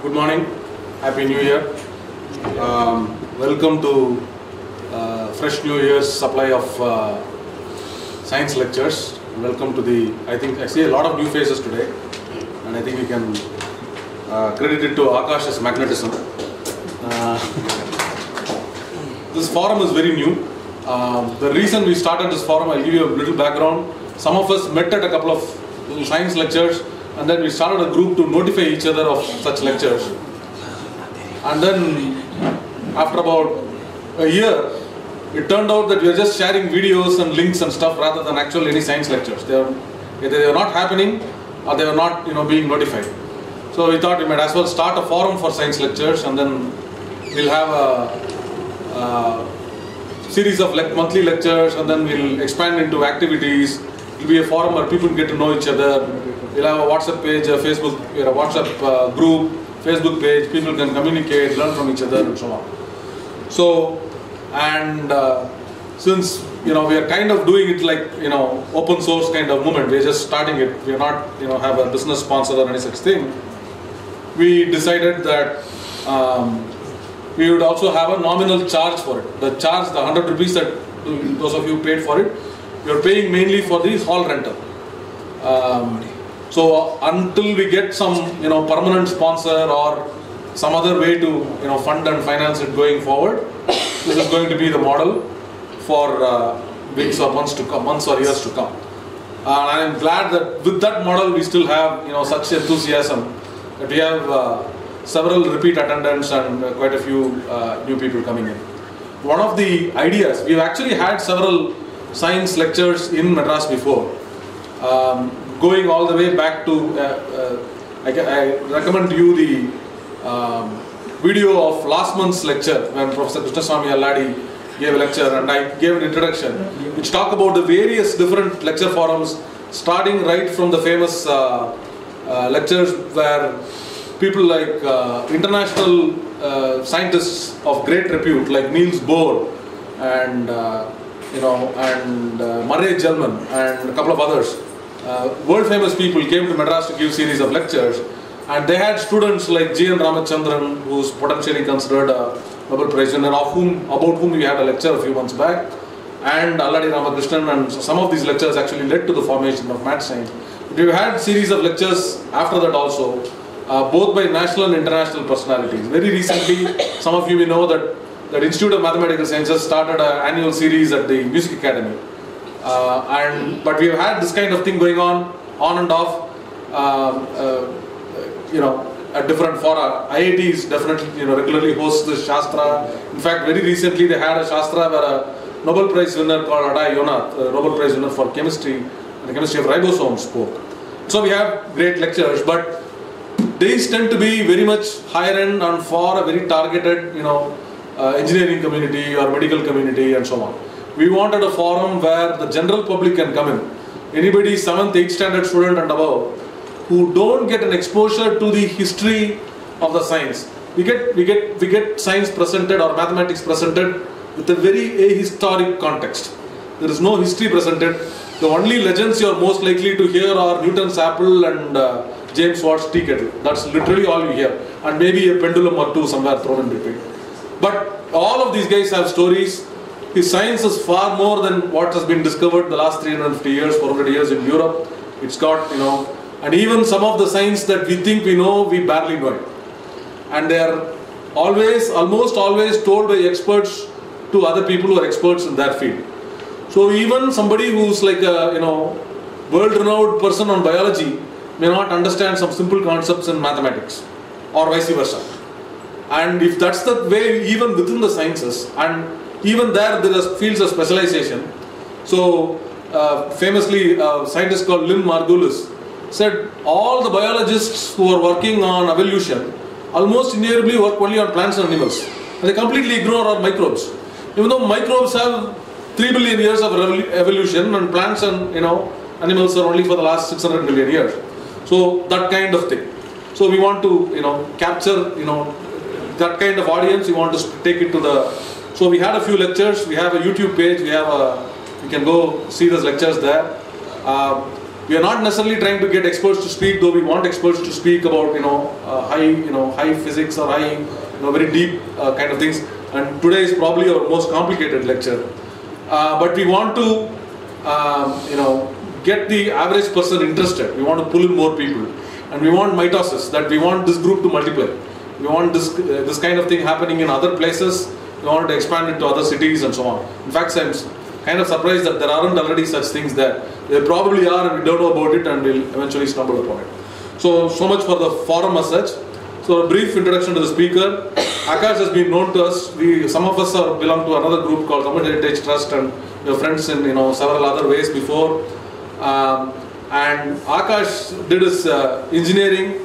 Good morning, Happy New Year. Welcome to Fresh New Year's supply of science lectures. Welcome to the, I see a lot of new faces today, and I think we can credit it to Akash's magnetism. This forum is very new. The reason we started this forum, I'll give you a little background. Some of us met at a couple of science lectures, and then we started a group to notify each other of such lectures. And then after about a year, it turned out that we are just sharing videos and links and stuff rather than actual any science lectures. They are not happening, or they are not, you know, being notified. So we thought we might as well start a forum for science lectures, and then we'll have a series of monthly lectures, and then we'll expand into activities. It'll be a forum where people get to know each other. We'll have a WhatsApp page, a Facebook, a WhatsApp group, Facebook page. People can communicate, learn from each other, and so on. So, and since we are kind of doing it like open source kind of movement, we're just starting it. We're not have a business sponsor or any such thing. We decided that we would also have a nominal charge for it. The charge, the 100 rupees that those of you paid for it, you're paying mainly for the hall rental. So until we get some permanent sponsor or some other way to fund and finance it going forward, this is going to be the model for weeks or months to come, months or years to come. And I am glad that with that model we still have such enthusiasm that we have several repeat attendants and quite a few new people coming in. One of the ideas, we've actually had several science lectures in Madras before. Going all the way back to, I recommend to you the video of last month's lecture when Professor Krishnaswamy Alladi gave a lecture and I gave an introduction which talked about the various different lecture forums, starting right from the famous lectures where people like international scientists of great repute like Niels Bohr and Murray Gell-Mann and a couple of others. World famous people came to Madras to give series of lectures, and they had students like G.N. Ramachandran, who's potentially considered a Nobel Prize winner, about whom we had a lecture a few months back, and Alladi Ramakrishnan, and some of these lectures actually led to the formation of math science. We've had series of lectures after that also, both by national and international personalities. Very recently, some of you may know that the Institute of Mathematical Sciences started an annual series at the Music Academy. But we've had this kind of thing going on and off, at different fora. IITs definitely, regularly hosts the Shastra. In fact, very recently they had a Shastra where a Nobel Prize winner called Ada Yonath, a Nobel Prize winner for chemistry, and the chemistry of ribosomes, spoke. So we have great lectures, but these tend to be very much higher end and for a very targeted, engineering community or medical community and so on. We wanted a forum where the general public can come in. Anybody 7th, 8th standard student and above who don't get an exposure to the history of the science. We get science presented or mathematics presented with a very ahistoric context. There is no history presented. The only legends you are most likely to hear are Newton's apple and James Watt's tea kettle. That's literally all you hear. And maybe a pendulum or two somewhere thrown in between. But all of these guys have stories. His science is far more than what has been discovered the last 350 years, 400 years in Europe. It's got, and even some of the science that we think we know, we barely know it. And they are always, almost always told by experts to other people who are experts in that field. So even somebody who's like a, world-renowned person on biology may not understand some simple concepts in mathematics or vice versa. And if that's the way even within the sciences, and even there are fields of specialization. So famously a scientist called Lynn Margulis said all the biologists who are working on evolution almost invariably work only on plants and animals. And they completely ignore our microbes. Even though microbes have 3 billion years of evolution and plants and animals are only for the last 600 million years. So that kind of thing. So we want to capture that kind of audience. We want to take it to the. So we had a few lectures. We have a YouTube page. We have a, you can go see those lectures there. We are not necessarily trying to get experts to speak, though we want experts to speak about high physics or high very deep kind of things. And today is probably our most complicated lecture. But we want to get the average person interested. We want to pull in more people, and we want mitosis, that we want this group to multiply. We want this kind of thing happening in other places. We want to expand it to other cities and so on. In fact, I'm kind of surprised that there aren't already such things there. There probably are, and we don't know about it, and we'll eventually stumble upon it. So much for the forum as such. So a brief introduction to the speaker. Akash has been known to us. Some of us belong to another group called Common Heritage Trust, and we are friends in several other ways before. And Akash did his engineering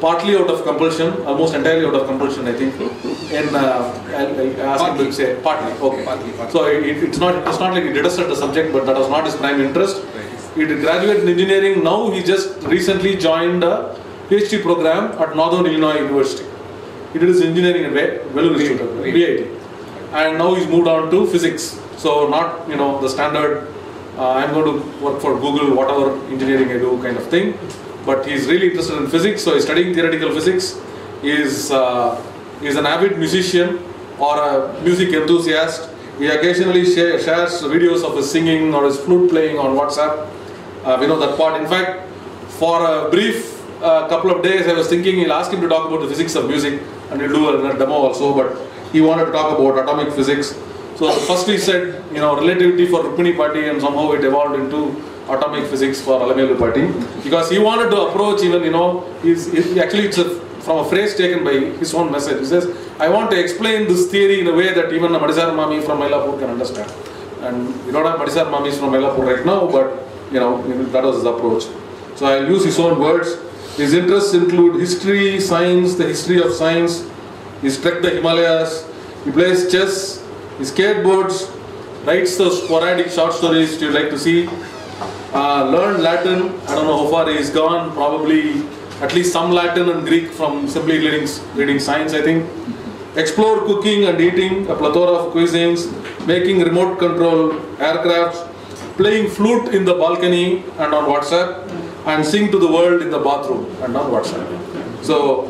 partly out of compulsion, almost entirely out of compulsion, I think. And I'll ask him to say partly. Okay. Partly. So it's not like he detested the subject, but that was not his prime interest. Right. He did graduate in engineering. Now he just recently joined a PhD program at Northern Illinois University. He did his engineering at BIT, and now he's moved on to physics. So not the standard I'm going to work for Google, whatever engineering I do kind of thing. But he's really interested in physics, so he's studying theoretical physics. He's an avid musician or a music enthusiast. He occasionally shares videos of his singing or his flute playing on WhatsApp. We know that part. In fact, for a brief couple of days, I was thinking he'll ask him to talk about the physics of music, and he'll do a demo also, but he wanted to talk about atomic physics. So first we said, relativity for Rukmini Party, and somehow it evolved into atomic physics for Alamelu Party, because he wanted to approach even, actually it's from a phrase taken by his own message. He says, I want to explain this theory in a way that even a Madisar Mami from Mylapore can understand. And we don't have Madisar Mamis from Mylapore right now, but, that was his approach. So I'll use his own words. His interests include history, science, the history of science. He's trekked the Himalayas. He plays chess. He skateboards, writes the sporadic short stories you like to see, learned Latin. I don't know how far he's gone, probably at least some Latin and Greek from simply reading science, I think. Explore cooking and eating, a plethora of cuisines, making remote control aircrafts, playing flute in the balcony and on WhatsApp, and sing to the world in the bathroom and on WhatsApp. So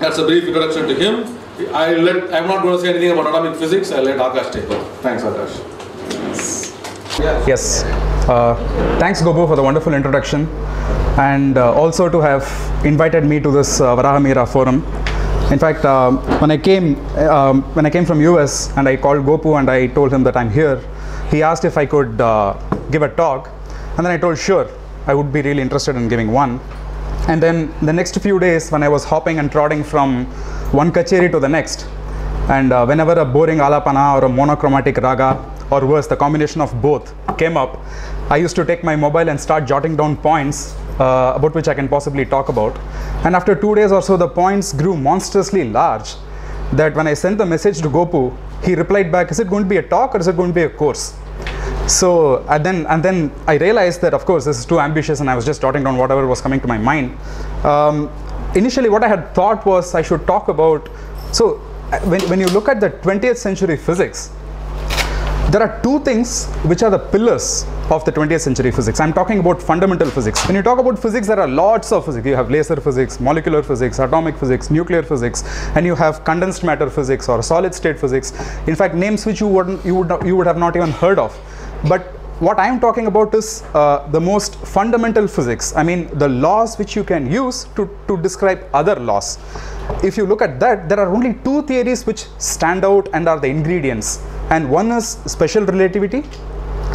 that's a brief introduction to him. I'm not going to say anything about atomic physics. I'll let Akash take over. Thanks, Akash. Yes. Thanks, Gobu, for the wonderful introduction, and also to have invited me to this Varahamihira forum. In fact, when I came from US and I called Gopu and I told him that I'm here, he asked if I could give a talk, and then I told sure, I would be really interested in giving one. And then the next few days, when I was hopping and trotting from one kacheri to the next, and whenever a boring alapana or a monochromatic raga, or worse, the combination of both, came up, I used to take my mobile and start jotting down points about which I can possibly talk about. And after 2 days or so, the points grew monstrously large that when I sent the message to Gopu, he replied back, is it going to be a talk or is it going to be a course? So and then I realized that, of course, this is too ambitious, and I was just jotting down whatever was coming to my mind. Initially, what I had thought was I should talk about, so when you look at the 20th century physics, there are two things which are the pillars of the 20th century physics. I'm talking about fundamental physics. When you talk about physics, there are lots of physics. You have laser physics, molecular physics, atomic physics, nuclear physics, and you have condensed matter physics or solid state physics. In fact, names which you would have not even heard of. But what I am talking about is the most fundamental physics. I mean, the laws which you can use to describe other laws. If you look at that, there are only two theories which stand out and are the ingredients. And one is special relativity,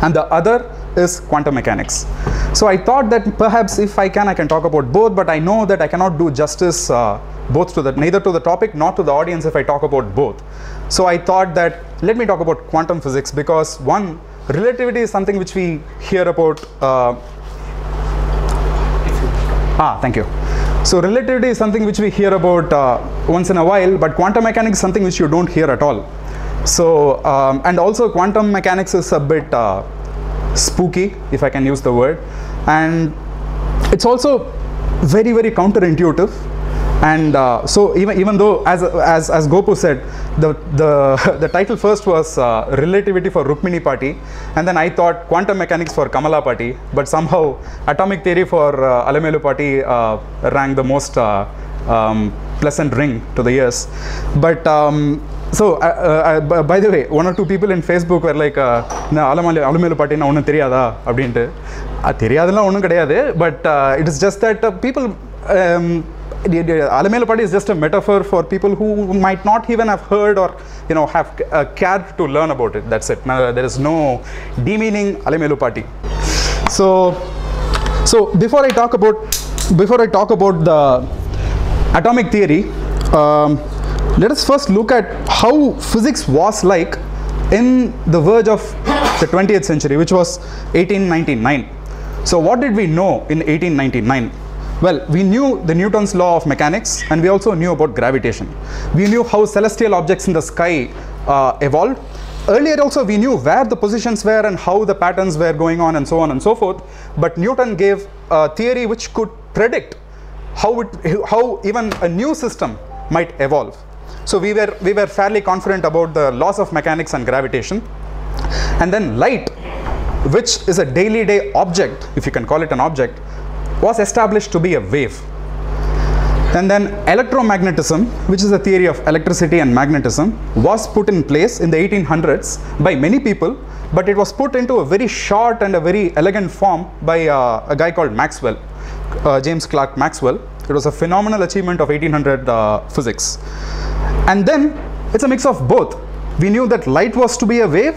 and the other is quantum mechanics. So I thought that perhaps if I can talk about both, but I know that I cannot do justice neither to the topic nor to the audience if I talk about both. So I thought that let me talk about quantum physics, because one, relativity is something which we hear about. Thank you. So relativity is something which we hear about once in a while, but quantum mechanics is something which you don't hear at all. So and also quantum mechanics is a bit spooky, if I can use the word, and it's also very, very counterintuitive. And so even though, as Gopu said, the title first was Relativity for Rukmini Party, and then I thought Quantum Mechanics for Kamala Party, but somehow Atomic Theory for Alamelu Party rang the most pleasant ring to the ears. But by the way, one or two people in Facebook were like, "Na Alamelu Party na onnu theriyada," abdinte. Theriyadala onnu kedaiyadhu, but it is just that people. Alamelu Party is just a metaphor for people who might not even have heard or have cared to learn about it. That's it. Now, there is no demeaning Alamelu Party. So before I talk about the atomic theory, let us first look at how physics was like in the verge of the 20th century, which was 1899. So what did we know in 1899? Well, we knew the Newton's law of mechanics, and we also knew about gravitation. We knew how celestial objects in the sky evolved. Earlier also, we knew where the positions were and how the patterns were going on and so forth. But Newton gave a theory which could predict how even a new system might evolve. So we were fairly confident about the laws of mechanics and gravitation. And then light, which is a daily day object, if you can call it an object, was established to be a wave. And then electromagnetism, which is a theory of electricity and magnetism, was put in place in the 1800s by many people, but it was put into a very short and a very elegant form by a guy called Maxwell, James Clerk Maxwell. It was a phenomenal achievement of 1800 physics. And then it's a mix of both. We knew that light was to be a wave,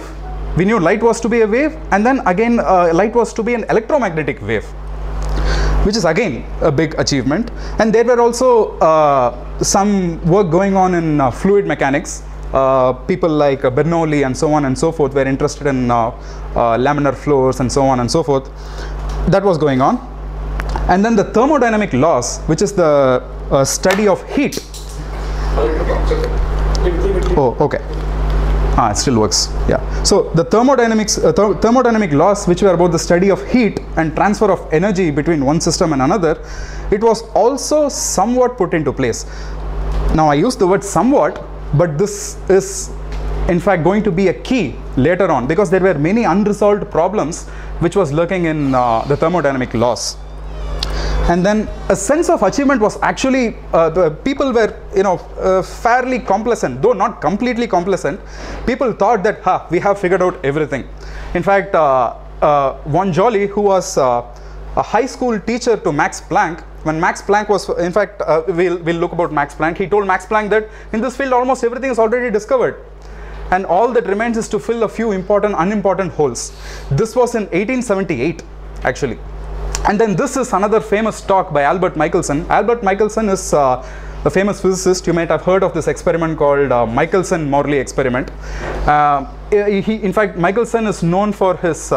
and then again light was to be an electromagnetic wave, which is again a big achievement. And there were also some work going on in fluid mechanics. People like Bernoulli and so on and so forth were interested in laminar flows and so on and so forth. That was going on. And then the thermodynamic laws, which is the study of heat. Oh, okay. It still works. Yeah. So the thermodynamic laws, which were about the study of heat and transfer of energy between one system and another, it was also somewhat put into place. Now I use the word somewhat, but this is in fact going to be a key later on, because there were many unresolved problems which was lurking in the thermodynamic laws. And then a sense of achievement was actually, the people were, fairly complacent, though not completely complacent. People thought that, we have figured out everything. In fact, von Jolly, who was a high school teacher to Max Planck, when Max Planck was, in fact, we'll look about Max Planck, he told Max Planck that in this field almost everything is already discovered, and all that remains is to fill a few important, unimportant holes. This was in 1878, actually. And then this is another famous talk by Albert Michelson. Albert Michelson is a famous physicist. You might have heard of this experiment called Michelson-Morley experiment. In fact, Michelson is known for his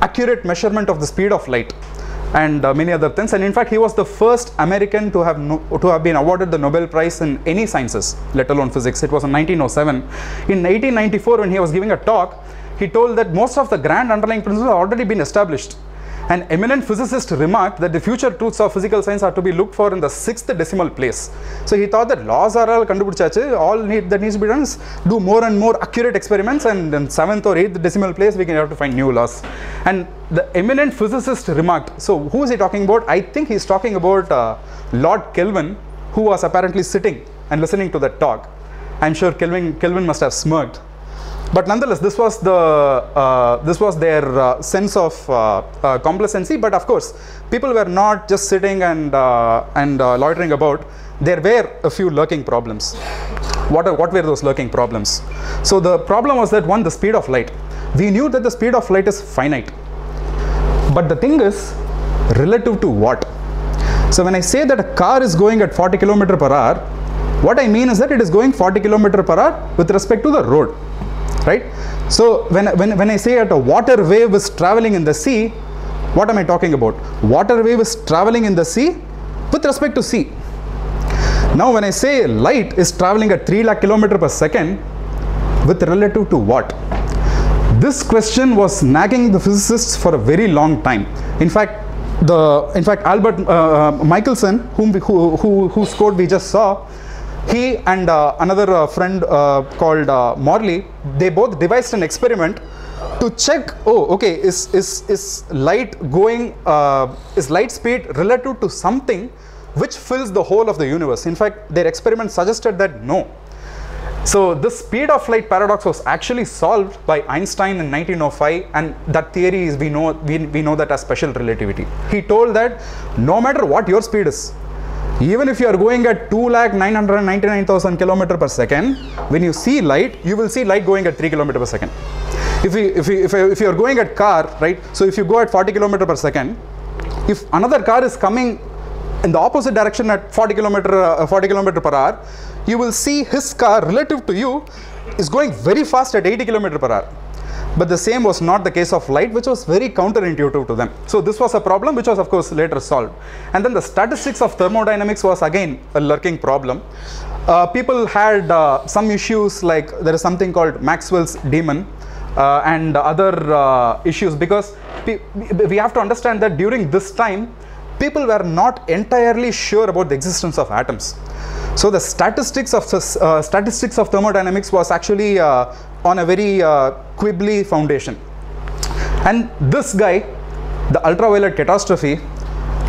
accurate measurement of the speed of light and many other things. And in fact, he was the first American to have been awarded the Nobel Prize in any sciences, let alone physics. It was in 1907. In 1894, when he was giving a talk, he told that most of the grand underlying principles have already been established. An eminent physicist remarked that the future truths of physical science are to be looked for in the 6th decimal place. So he thought that laws are all kandupidichachu, that needs to be done is do more and more accurate experiments, and in 7th or 8th decimal place we can have to find new laws. And the eminent physicist remarked, so who is he talking about? I think he's talking about Lord Kelvin, who was apparently sitting and listening to that talk. I'm sure Kelvin must have smirked. But nonetheless, this was their sense of complacency. But of course, people were not just sitting and loitering about. There were a few lurking problems. What were those lurking problems? So the problem was that, one, the speed of light. We knew that the speed of light is finite. But the thing is, relative to what? So when I say that a car is going at 40 km/h, what I mean is that it is going 40 km/h with respect to the road. Right? So when I say that a water wave is traveling in the sea, what am I talking about? Water wave is traveling in the sea with respect to sea. Now when I say light is traveling at 3 lakh km/s, with relative to what? This question was nagging the physicists for a very long time. In fact, in fact Albert Michelson, whose code we just saw, he and another friend called Morley, they both devised an experiment to check, is light going, is light speed relative to something which fills the whole of the universe. In fact, their experiment suggested that no. So the speed of light paradox was actually solved by Einstein in 1905, and that theory is, we know that as special relativity. He told that no matter what your speed is, even if you are going at 2,999,000 kilometers per second, when you see light, you will see light going at 3 kilometers per second. If you are going at car, right? So if you go at 40 kilometers per second, if another car is coming in the opposite direction at 40 kilometers per hour, you will see his car relative to you is going very fast at 80 kilometers per hour. But the same was not the case of light, which was very counterintuitive to them. So this was a problem which was of course later solved. And then the statistics of thermodynamics was again a lurking problem. People had some issues, like there is something called Maxwell's demon and other issues, because we have to understand that during this time, people were not entirely sure about the existence of atoms. So the statistics of thermodynamics was actually on a very quibbly foundation. And this guy, the ultraviolet catastrophe,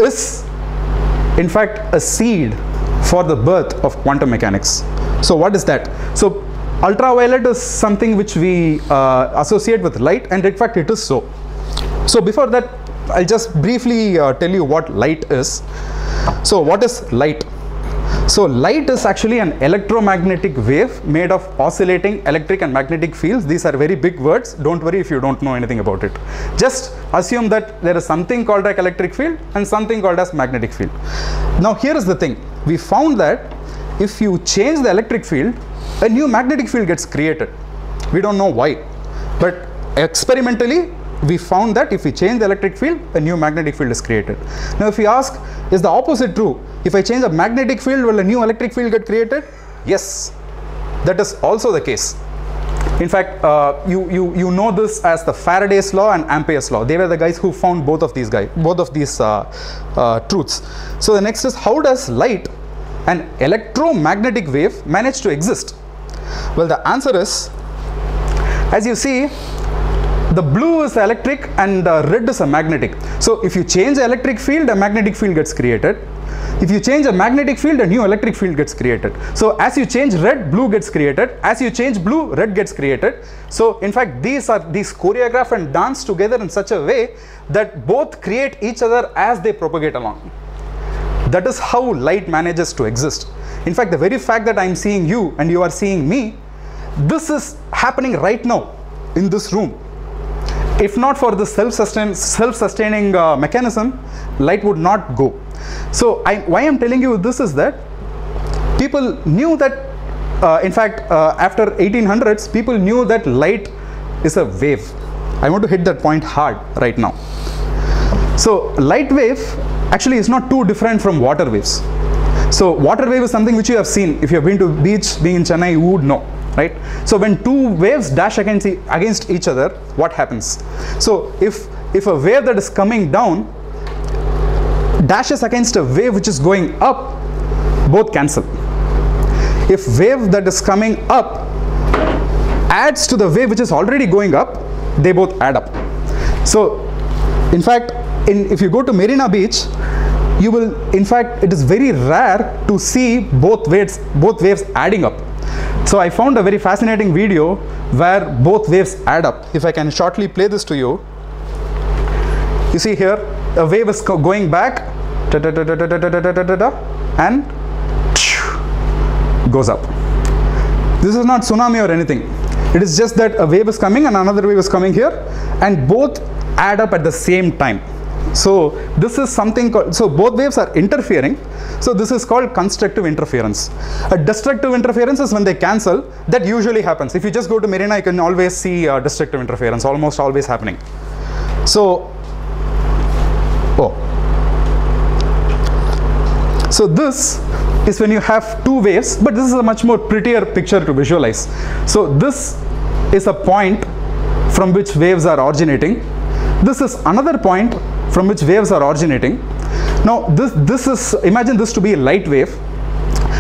is in fact a seed for the birth of quantum mechanics. So what is that? So ultraviolet is something which we associate with light, and in fact it is so. So before that, I'll just briefly tell you what light is. So what is light? So light is actually an electromagnetic wave made of oscillating electric and magnetic fields. These are very big words. Don't worry if you don't know anything about it. Just assume that there is something called as electric field and something called as magnetic field. Now here is the thing. We found that if you change the electric field, a new magnetic field gets created. We don't know why, but experimentally, we found that if we change the electric field, a new magnetic field is created. Now if you ask, is the opposite true? If I change the magnetic field, will a new electric field get created? Yes, that is also the case. In fact, you know this as the Faraday's law and Ampere's law. They were the guys who found both of these truths. So the next is, how does light, an electromagnetic wave, manage to exist? Well, the answer is, as you see, the blue is electric and the red is a magnetic. So if you change the electric field, a magnetic field gets created. If you change a magnetic field, a new electric field gets created. So as you change red, blue gets created. As you change blue, red gets created. So in fact, these choreograph and dance together in such a way that both create each other as they propagate along. That is how light manages to exist. In fact, the very fact that I'm seeing you and you are seeing me, this is happening right now in this room. If not for the self-sustaining mechanism, light would not go. So why I'm telling you this is that people knew that, in fact, after 1800s, people knew that light is a wave. I want to hit that point hard right now. So light wave actually is not too different from water waves. So water wave is something which you have seen. If you have been to beach, being in Chennai, you would know. Right? So when two waves dash against each other, what happens? So if a wave that is coming down dashes against a wave which is going up, both cancel. If wave that is coming up adds to the wave which is already going up, they both add up. So in fact, if you go to Marina Beach, you will, in fact, it is very rare to see both waves adding up. So I found a very fascinating video where both waves add up. If I can shortly play this to you. You see here, a wave is going back and goes up. This is not tsunami or anything. It is just that a wave is coming and another wave is coming here, and both add up at the same time. So this is something called, so both waves are interfering. So this is called constructive interference. A destructive interference is when they cancel. That usually happens. If you just go to Marina, you can always see destructive interference almost always happening. So, so this is when you have two waves, but this is a much more prettier picture to visualize. So this is a point from which waves are originating. This is another point from which waves are originating. Now this is, imagine this to be a light wave.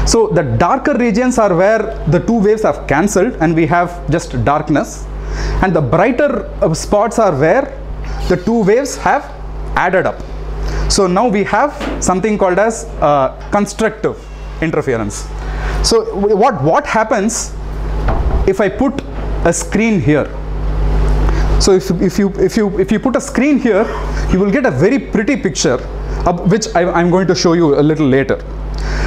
So the darker regions are where the two waves have cancelled and we have just darkness, and the brighter spots are where the two waves have added up. So now we have something called as constructive interference. So what happens if I put a screen here? So if you put a screen here, you will get a very pretty picture, which I'm going to show you a little later.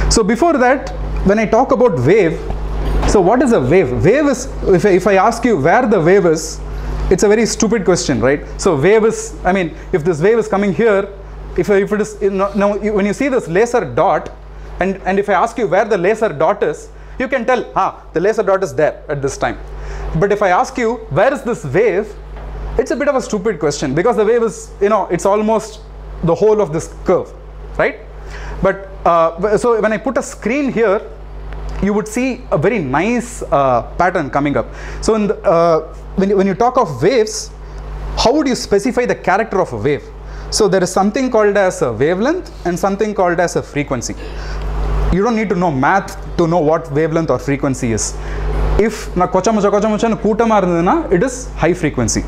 So before that, when I talk about wave, so what is a wave? Wave is, if I ask you where the wave is, it's a very stupid question, right? So wave is, I mean, if this wave is coming here, if it is, now when you see this laser dot, and if I ask you where the laser dot is, you can tell, ah, the laser dot is there at this time. But if I ask you, where is this wave? It's a bit of a stupid question, because the wave is, you know, it's almost the whole of this curve, right? But so when I put a screen here, you would see a very nice pattern coming up. So in the, when you talk of waves, how would you specify the character of a wave? So there is something called as a wavelength and something called as a frequency. You don't need to know math to know what wavelength or frequency is. If na kocha mucha kootama irundhuna, it is high frequency.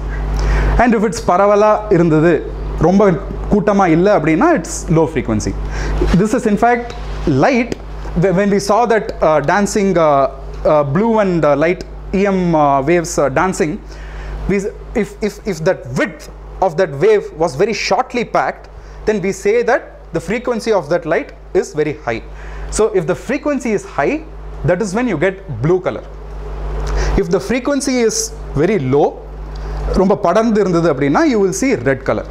And if it's paravala irundhudu, romba kootama illa abdina, it's low frequency. This is in fact light. When we saw that dancing blue and light EM waves dancing, if that width of that wave was very shortly packed, then we say that the frequency of that light is very high. So if the frequency is high, that is when you get blue color. If the frequency is very low, you will see red color.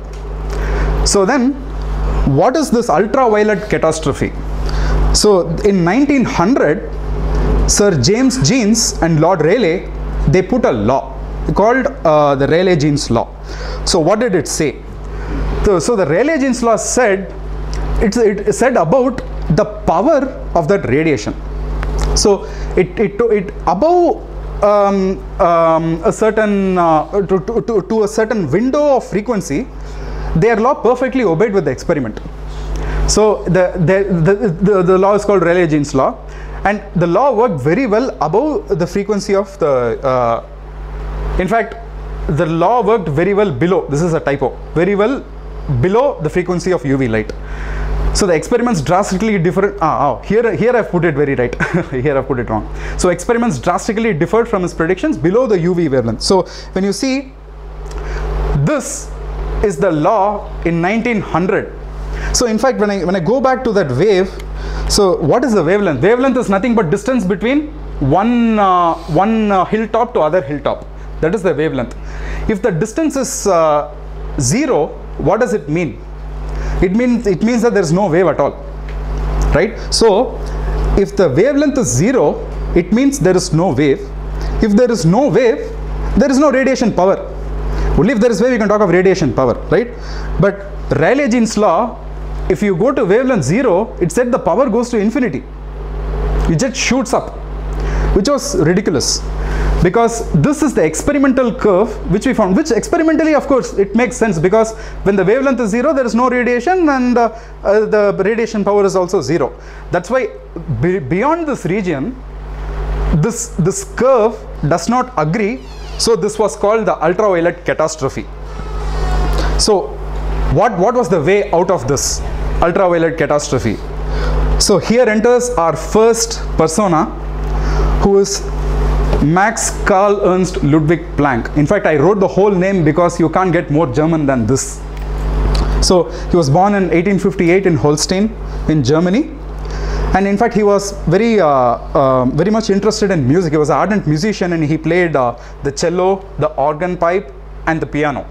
So then, what is this ultraviolet catastrophe? So in 1900, Sir James Jeans and Lord Rayleigh, they put a law called the Rayleigh-Jeans law. So what did it say? So the Rayleigh-Jeans law said, it said about the power of that radiation. So it above a certain to a certain window of frequency, their law perfectly obeyed with the experiment. So the law is called Rayleigh-Jeans law, and the law worked very well above the frequency of the. In fact, the law worked very well below. This is a typo. Very well below the frequency of UV light. So the experiments drastically differed. Here I've put it very right. Here I've put it wrong. So experiments drastically differed from his predictions below the UV wavelength. So when you see, this is the law in 1900. So in fact, when I go back to that wave, so what is the wavelength? Wavelength is nothing but distance between one hilltop to other hilltop. That is the wavelength. If the distance is zero, what does it mean? It means that there is no wave at all, right? So if the wavelength is zero, it means there is no wave. If there is no wave, there is no radiation power. Only if there is wave, we can talk of radiation power, right? But Rayleigh-Jeans law, if you go to wavelength zero, it said the power goes to infinity. It just shoots up, which was ridiculous, because this is the experimental curve which we found, which experimentally, of course, it makes sense, because when the wavelength is zero, there is no radiation, and the radiation power is also zero. That's why beyond this region, this curve does not agree. So this was called the ultraviolet catastrophe. So what was the way out of this ultraviolet catastrophe? So here enters our first persona, who is Max Karl Ernst Ludwig Planck. In fact, I wrote the whole name because you can't get more German than this. So he was born in 1858 in Holstein in Germany, and in fact he was very much interested in music. He was an ardent musician, and he played the cello, the organ pipe, and the piano.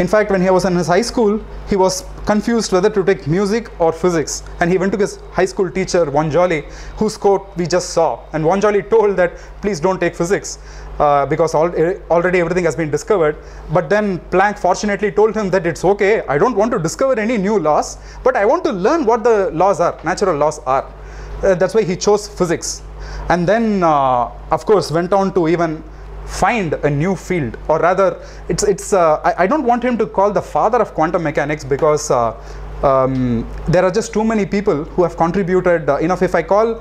In fact, when he was in his high school, he was confused whether to take music or physics, and he went to his high school teacher, von Jolly, whose quote we just saw, and von Jolly told that please don't take physics because already everything has been discovered. But then Planck fortunately told him that it's okay, I don't want to discover any new laws, but I want to learn what the laws are, natural laws are. That's why he chose physics, and then of course went on to even find a new field, or rather I don't want him to call the father of quantum mechanics, because there are just too many people who have contributed enough. If I call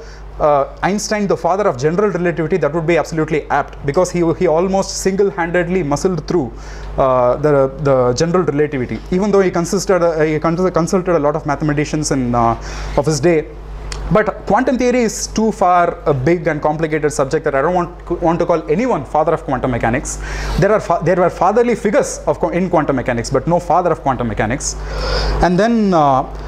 Einstein the father of general relativity, that would be absolutely apt, because he almost single-handedly muscled through the general relativity, even though he consulted a lot of mathematicians of his day. But quantum theory is too far a big and complicated subject that I don't want to call anyone father of quantum mechanics. There were fatherly figures in quantum mechanics, but no father of quantum mechanics. And then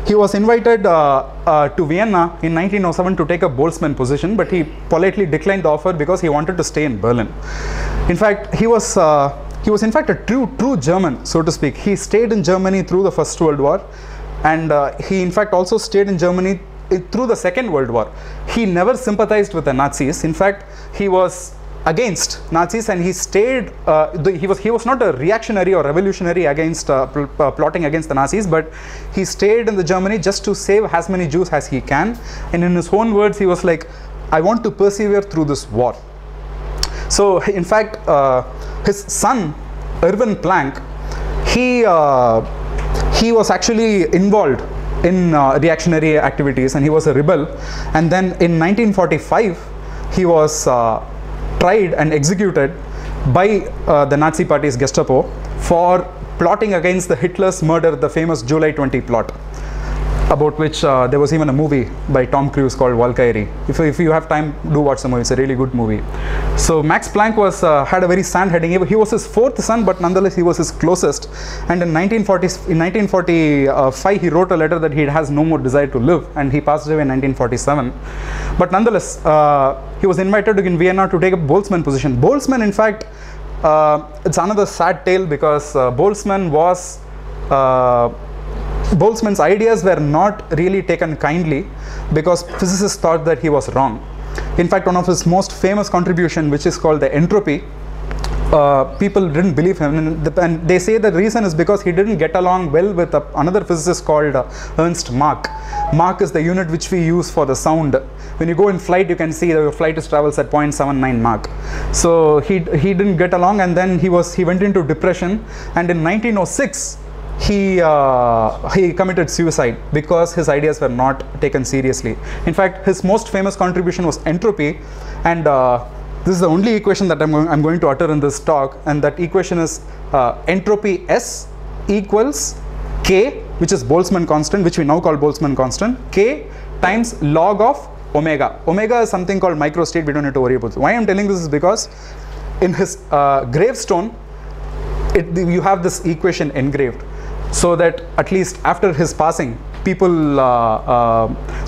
he was invited to Vienna in 1907 to take a Boltzmann position, but he politely declined the offer because he wanted to stay in Berlin. In fact, he was in fact a true German, so to speak. He stayed in Germany through the First World War, and he in fact also stayed in Germany through the Second World War. He never sympathized with the Nazis. In fact, he was against Nazis, and he stayed. He was not a reactionary or revolutionary against plotting against the Nazis, but he stayed in the Germany just to save as many Jews as he can. And in his own words, he was like, "I want to persevere through this war." So, in fact, his son, Erwin Planck, he was actually involved in reactionary activities, and he was a rebel. And then in 1945 he was tried and executed by the Nazi party's Gestapo for plotting against the Hitler's murder, the famous July 20 plot, about which there was even a movie by Tom Cruise called Valkyrie. If you have time, do watch the movie. It's a really good movie. So Max Planck had a very sad-heading. He was his fourth son, but nonetheless he was his closest. And in 1945 he wrote a letter that he has no more desire to live, and he passed away in 1947. But nonetheless, he was invited in Vienna to take a Boltzmann position. Boltzmann, in fact, it's another sad tale, because Boltzmann's ideas were not really taken kindly, because physicists thought that he was wrong. In fact, one of his most famous contributions, which is called the entropy, people didn't believe him, and they say the reason is because he didn't get along well with another physicist called Ernst Mach. Mach is the unit which we use for the sound. When you go in flight, you can see that your flight travels at 0.79 Mach. So he didn't get along, and then he went into depression, and in 1906 he committed suicide because his ideas were not taken seriously. In fact, his most famous contribution was entropy, and this is the only equation that I'm going to utter in this talk, and that equation is entropy S equals K, which is Boltzmann constant, which we now call Boltzmann constant, K times log of omega. Omega is something called microstate. We don't need to worry about it. Why I'm telling this is because in his gravestone you have this equation engraved, so that at least after his passing, people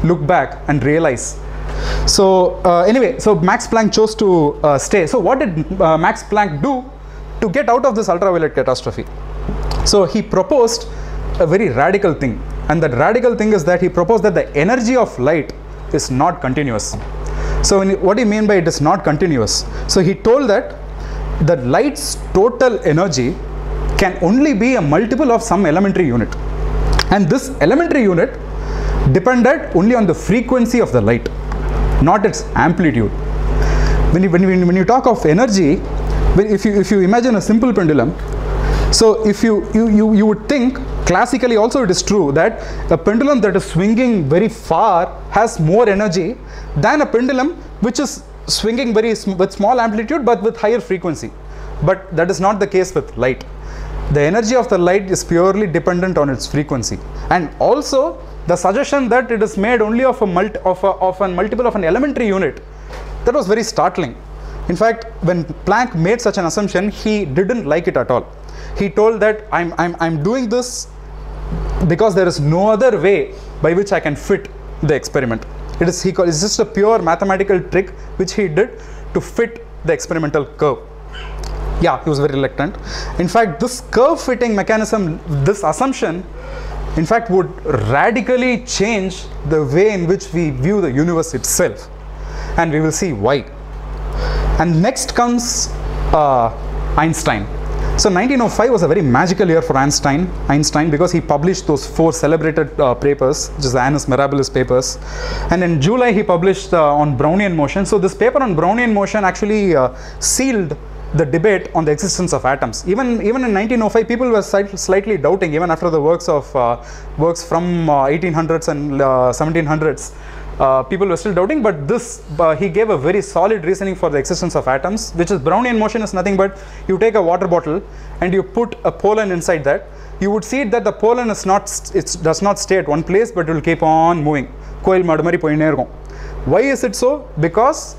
look back and realize. So anyway, so Max Planck chose to stay. So what did Max Planck do to get out of this ultraviolet catastrophe? So he proposed a very radical thing, and that radical thing is that he proposed that the energy of light is not continuous. So what do you mean by it is not continuous? So he told that the light's total energy can only be a multiple of some elementary unit, and this elementary unit depended only on the frequency of the light, not its amplitude. When you talk of energy, if you imagine a simple pendulum, so you would think classically also it is true that a pendulum that is swinging very far has more energy than a pendulum which is swinging with small amplitude but with higher frequency. But that is not the case with light. The energy of the light is purely dependent on its frequency, and also the suggestion that it is made only of a multiple of an elementary unit, that was very startling. In fact, when Planck made such an assumption, he didn't like it at all. He told that I'm doing this because there is no other way by which I can fit the experiment. It's just a pure mathematical trick which he did to fit the experimental curve. Yeah, he was very reluctant. In fact, this curve fitting mechanism, this assumption, in fact would radically change the way in which we view the universe itself, and we will see why. And next comes Einstein. So 1905 was a very magical year for Einstein because he published those four celebrated papers, which is the Annus Mirabilis papers. And in July he published on Brownian motion. So this paper on Brownian motion actually sealed the debate on the existence of atoms. Even in 1905, people were slightly doubting, even after the works from 1800s and 1700s. People were still doubting, but this he gave a very solid reasoning for the existence of atoms, which is Brownian motion is nothing but you take a water bottle and you put a pollen inside that. You would see that the pollen is not, it does not stay at one place, but it will keep on moving. Why is it so? Because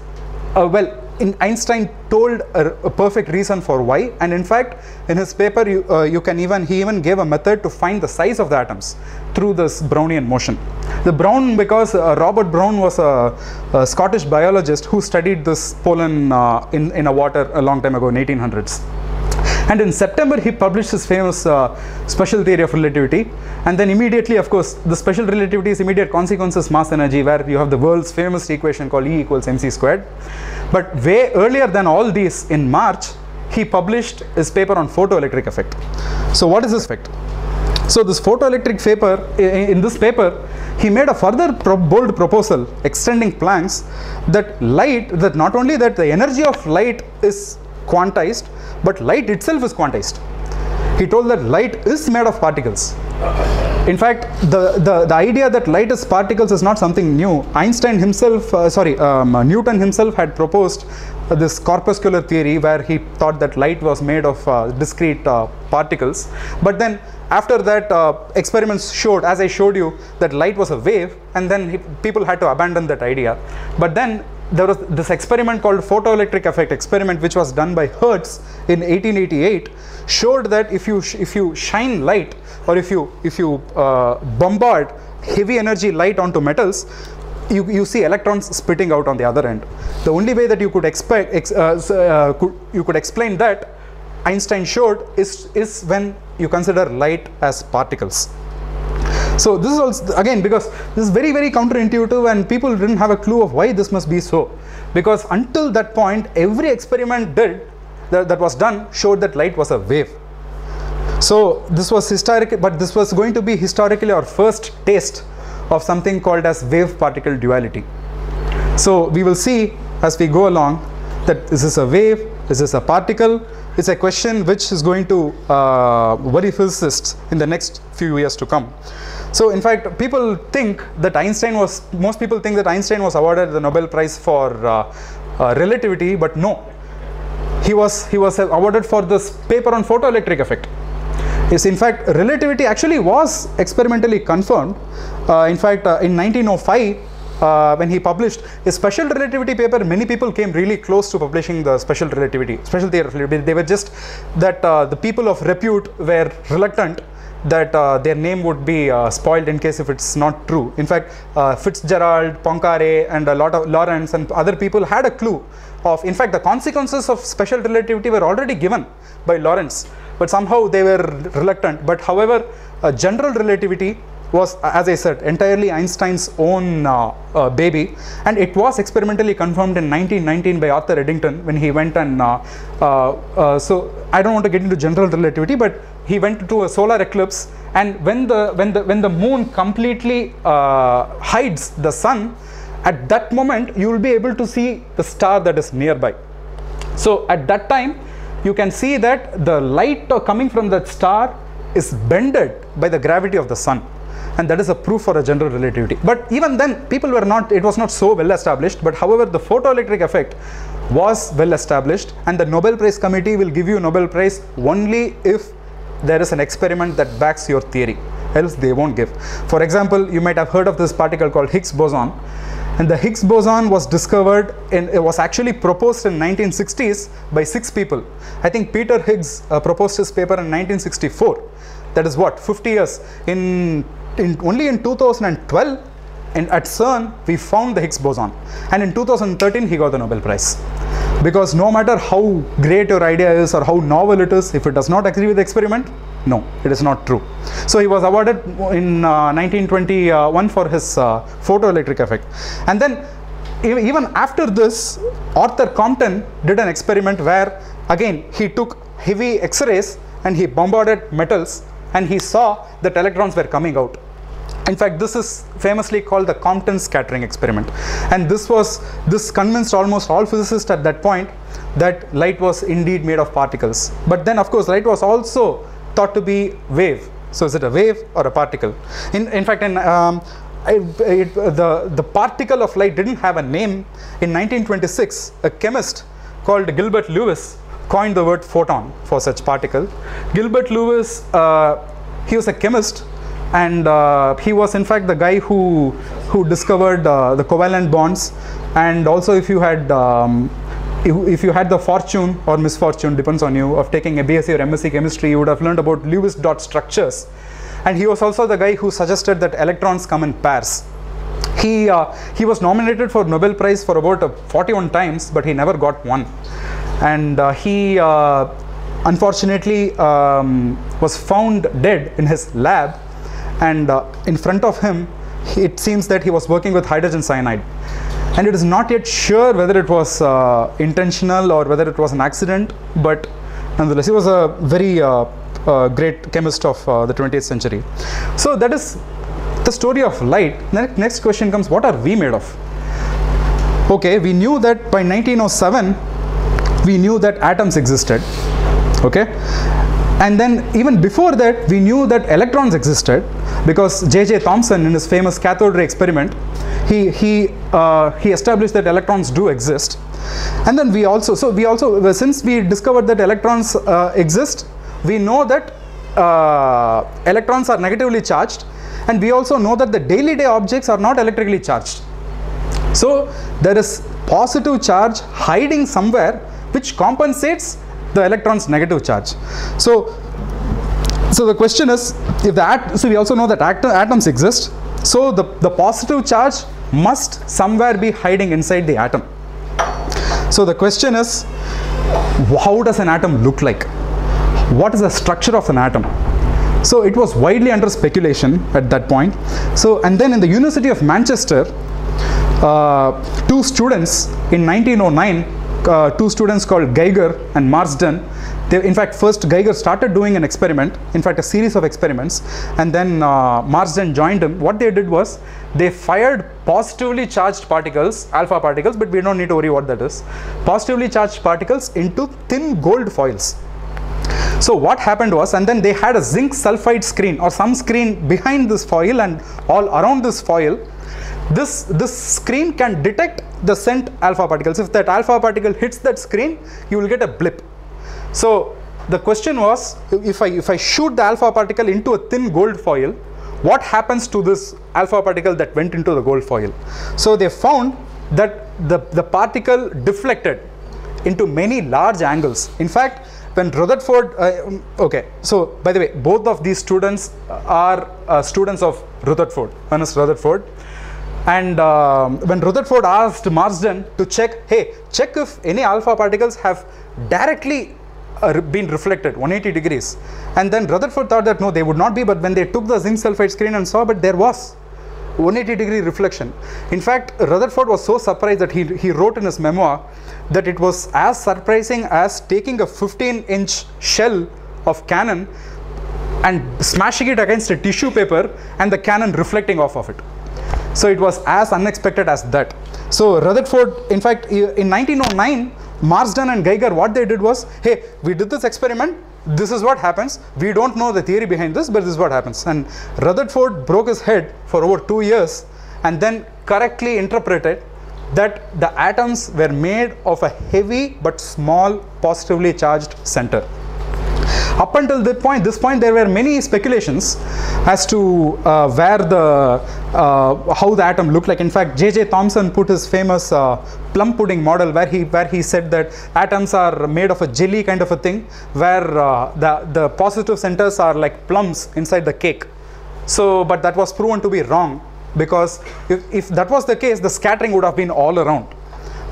well, Einstein told a perfect reason for why, and in fact in his paper he even gave a method to find the size of the atoms through this Brownian motion. The Brown, because Robert Brown was a Scottish biologist who studied this pollen in a water a long time ago in 1800s. And in September he published his famous special theory of relativity, and then immediately, of course, the special relativity's immediate consequence is mass energy, where you have the world's famous equation called E=mc². But way earlier than all these, in March, he published his paper on photoelectric effect. So what is this effect? So this photoelectric paper, in this paper, he made a further bold proposal extending Planck's, that light, that not only that the energy of light is quantized, but light itself is quantized. He told that light is made of particles. In fact, the idea that light is particles is not something new. Einstein himself, Newton himself had proposed this corpuscular theory, where he thought that light was made of discrete particles. But then after that, experiments showed, as I showed you, that light was a wave, and then people had to abandon that idea. But then there was this experiment called photoelectric effect experiment, which was done by Hertz in 1888, showed that if you shine light, or if you bombard heavy energy light onto metals, you see electrons spitting out on the other end. The only way that you could explain that, Einstein showed, is when you consider light as particles. So this is also, again, because this is very, very counterintuitive, and people didn't have a clue of why this must be so. Because until that point, every experiment that was done showed that light was a wave. So this was historic, but this was going to be historically our first taste of something called as wave-particle duality. So we will see as we go along that is this a wave, is this a particle? It's a question which is going to worry physicists in the next few years to come. So in fact, people think that most people think that Einstein was awarded the Nobel Prize for relativity, but no. He was awarded for this paper on photoelectric effect. Yes, in fact, relativity actually was experimentally confirmed. In fact, in 1905, when he published a special relativity paper, many people came really close to publishing the special theory of relativity. They were just that the people of repute were reluctant that their name would be spoiled in case if it's not true. In fact, Fitzgerald, Poincare, and a lot of Lorentz and other people had a clue of, in fact, the consequences of special relativity were already given by Lorentz, but somehow they were reluctant. But however, general relativity was, as I said, entirely Einstein's own baby, and it was experimentally confirmed in 1919 by Arthur Eddington, when he went and so I don't want to get into general relativity, but he went to a solar eclipse, and when the moon completely hides the sun, at that moment you will be able to see the star that is nearby. So at that time you can see that the light coming from that star is bended by the gravity of the sun. And that is a proof for a general relativity. But even then, people were not, it was not so well established. But however, the photoelectric effect was well established, and the Nobel Prize Committee will give you Nobel Prize only if there is an experiment that backs your theory, else they won't give. For example, you might have heard of this particle called Higgs boson, and the Higgs boson was discovered, and it was actually proposed in 1960s by 6 people. I think Peter Higgs proposed his paper in 1964. That is what, 50 years. Only in 2012, and at CERN we found the Higgs boson, and in 2013 he got the Nobel Prize. Because no matter how great your idea is or how novel it is, if it does not agree with the experiment, no, it is not true. So he was awarded in 1921 for his photoelectric effect. And then even after this, Arthur Compton did an experiment where again he took heavy X-rays and he bombarded metals, and he saw that electrons were coming out. In fact, this is famously called the Compton scattering experiment, and this convinced almost all physicists at that point that light was indeed made of particles. But then of course light was also thought to be wave. So is it a wave or a particle? In fact, the particle of light didn't have a name. In 1926, a chemist called Gilbert Lewis coined the word photon for such particle. Gilbert Lewis, he was a chemist, and he was in fact the guy who discovered the covalent bonds. And also, if you had the fortune or misfortune, depends on you, of taking a BSc or MSc chemistry, you would have learned about Lewis dot structures. And he was also the guy who suggested that electrons come in pairs. He was nominated for Nobel Prize for about 41 times, but he never got one. And he unfortunately was found dead in his lab. And in front of him, it seems that he was working with hydrogen cyanide. And it is not yet sure whether it was intentional or whether it was an accident, but nonetheless, he was a very great chemist of the 20th century. So that is the story of light. Next question comes, what are we made of? Okay, we knew that by 1907, we knew that atoms existed. Okay, and then even before that, we knew that electrons existed, because J.J. Thomson, in his famous cathode ray experiment, he established that electrons do exist. And then we also, since we discovered that electrons exist, we know that electrons are negatively charged, and we also know that the daily day objects are not electrically charged. So there is positive charge hiding somewhere which compensates the electron's negative charge. So the question is, so we also know that atoms exist, so the positive charge must somewhere be hiding inside the atom. So the question is, how does an atom look like? What is the structure of an atom? So it was widely under speculation at that point. So, and then in the University of Manchester, two students in 1909, two students called Geiger and Marsden, first Geiger started doing an experiment, a series of experiments, and then Marsden joined him. What they did was, they fired positively charged particles, alpha particles, but we don't need to worry what that is, positively charged particles into thin gold foils. So what happened was, and then they had a zinc sulfide screen or some screen behind this foil and all around this foil. This screen can detect the sent alpha particles. If that alpha particle hits that screen, you will get a blip. So the question was, if I shoot the alpha particle into a thin gold foil, what happens to this alpha particle that went into the gold foil? So they found that the particle deflected into many large angles. In fact, when Rutherford, so by the way, both of these students are students of Rutherford, Ernest Rutherford. And when Rutherford asked Marsden to check, hey, check if any alpha particles have directly been reflected 180 degrees. And then Rutherford thought that no, they would not be, but when they took the zinc sulfide screen and saw, but there was 180-degree reflection. In fact, Rutherford was so surprised that he wrote in his memoir that it was as surprising as taking a 15-inch shell of cannon and smashing it against a tissue paper and the cannon reflecting off of it. So it was as unexpected as that. So Rutherford, in fact, in 1909, Marsden and Geiger, what they did was, hey, we did this experiment, this is what happens, we don't know the theory behind this, but this is what happens. And Rutherford broke his head for over 2 years and then correctly interpreted that the atoms were made of a heavy but small positively charged center. Up until this point, there were many speculations as to how the atom looked like. In fact, J.J. Thomson put his famous plum pudding model, where he said that atoms are made of a jelly kind of a thing, where the positive centers are like plums inside the cake. So, but that was proven to be wrong, because if that was the case, the scattering would have been all around.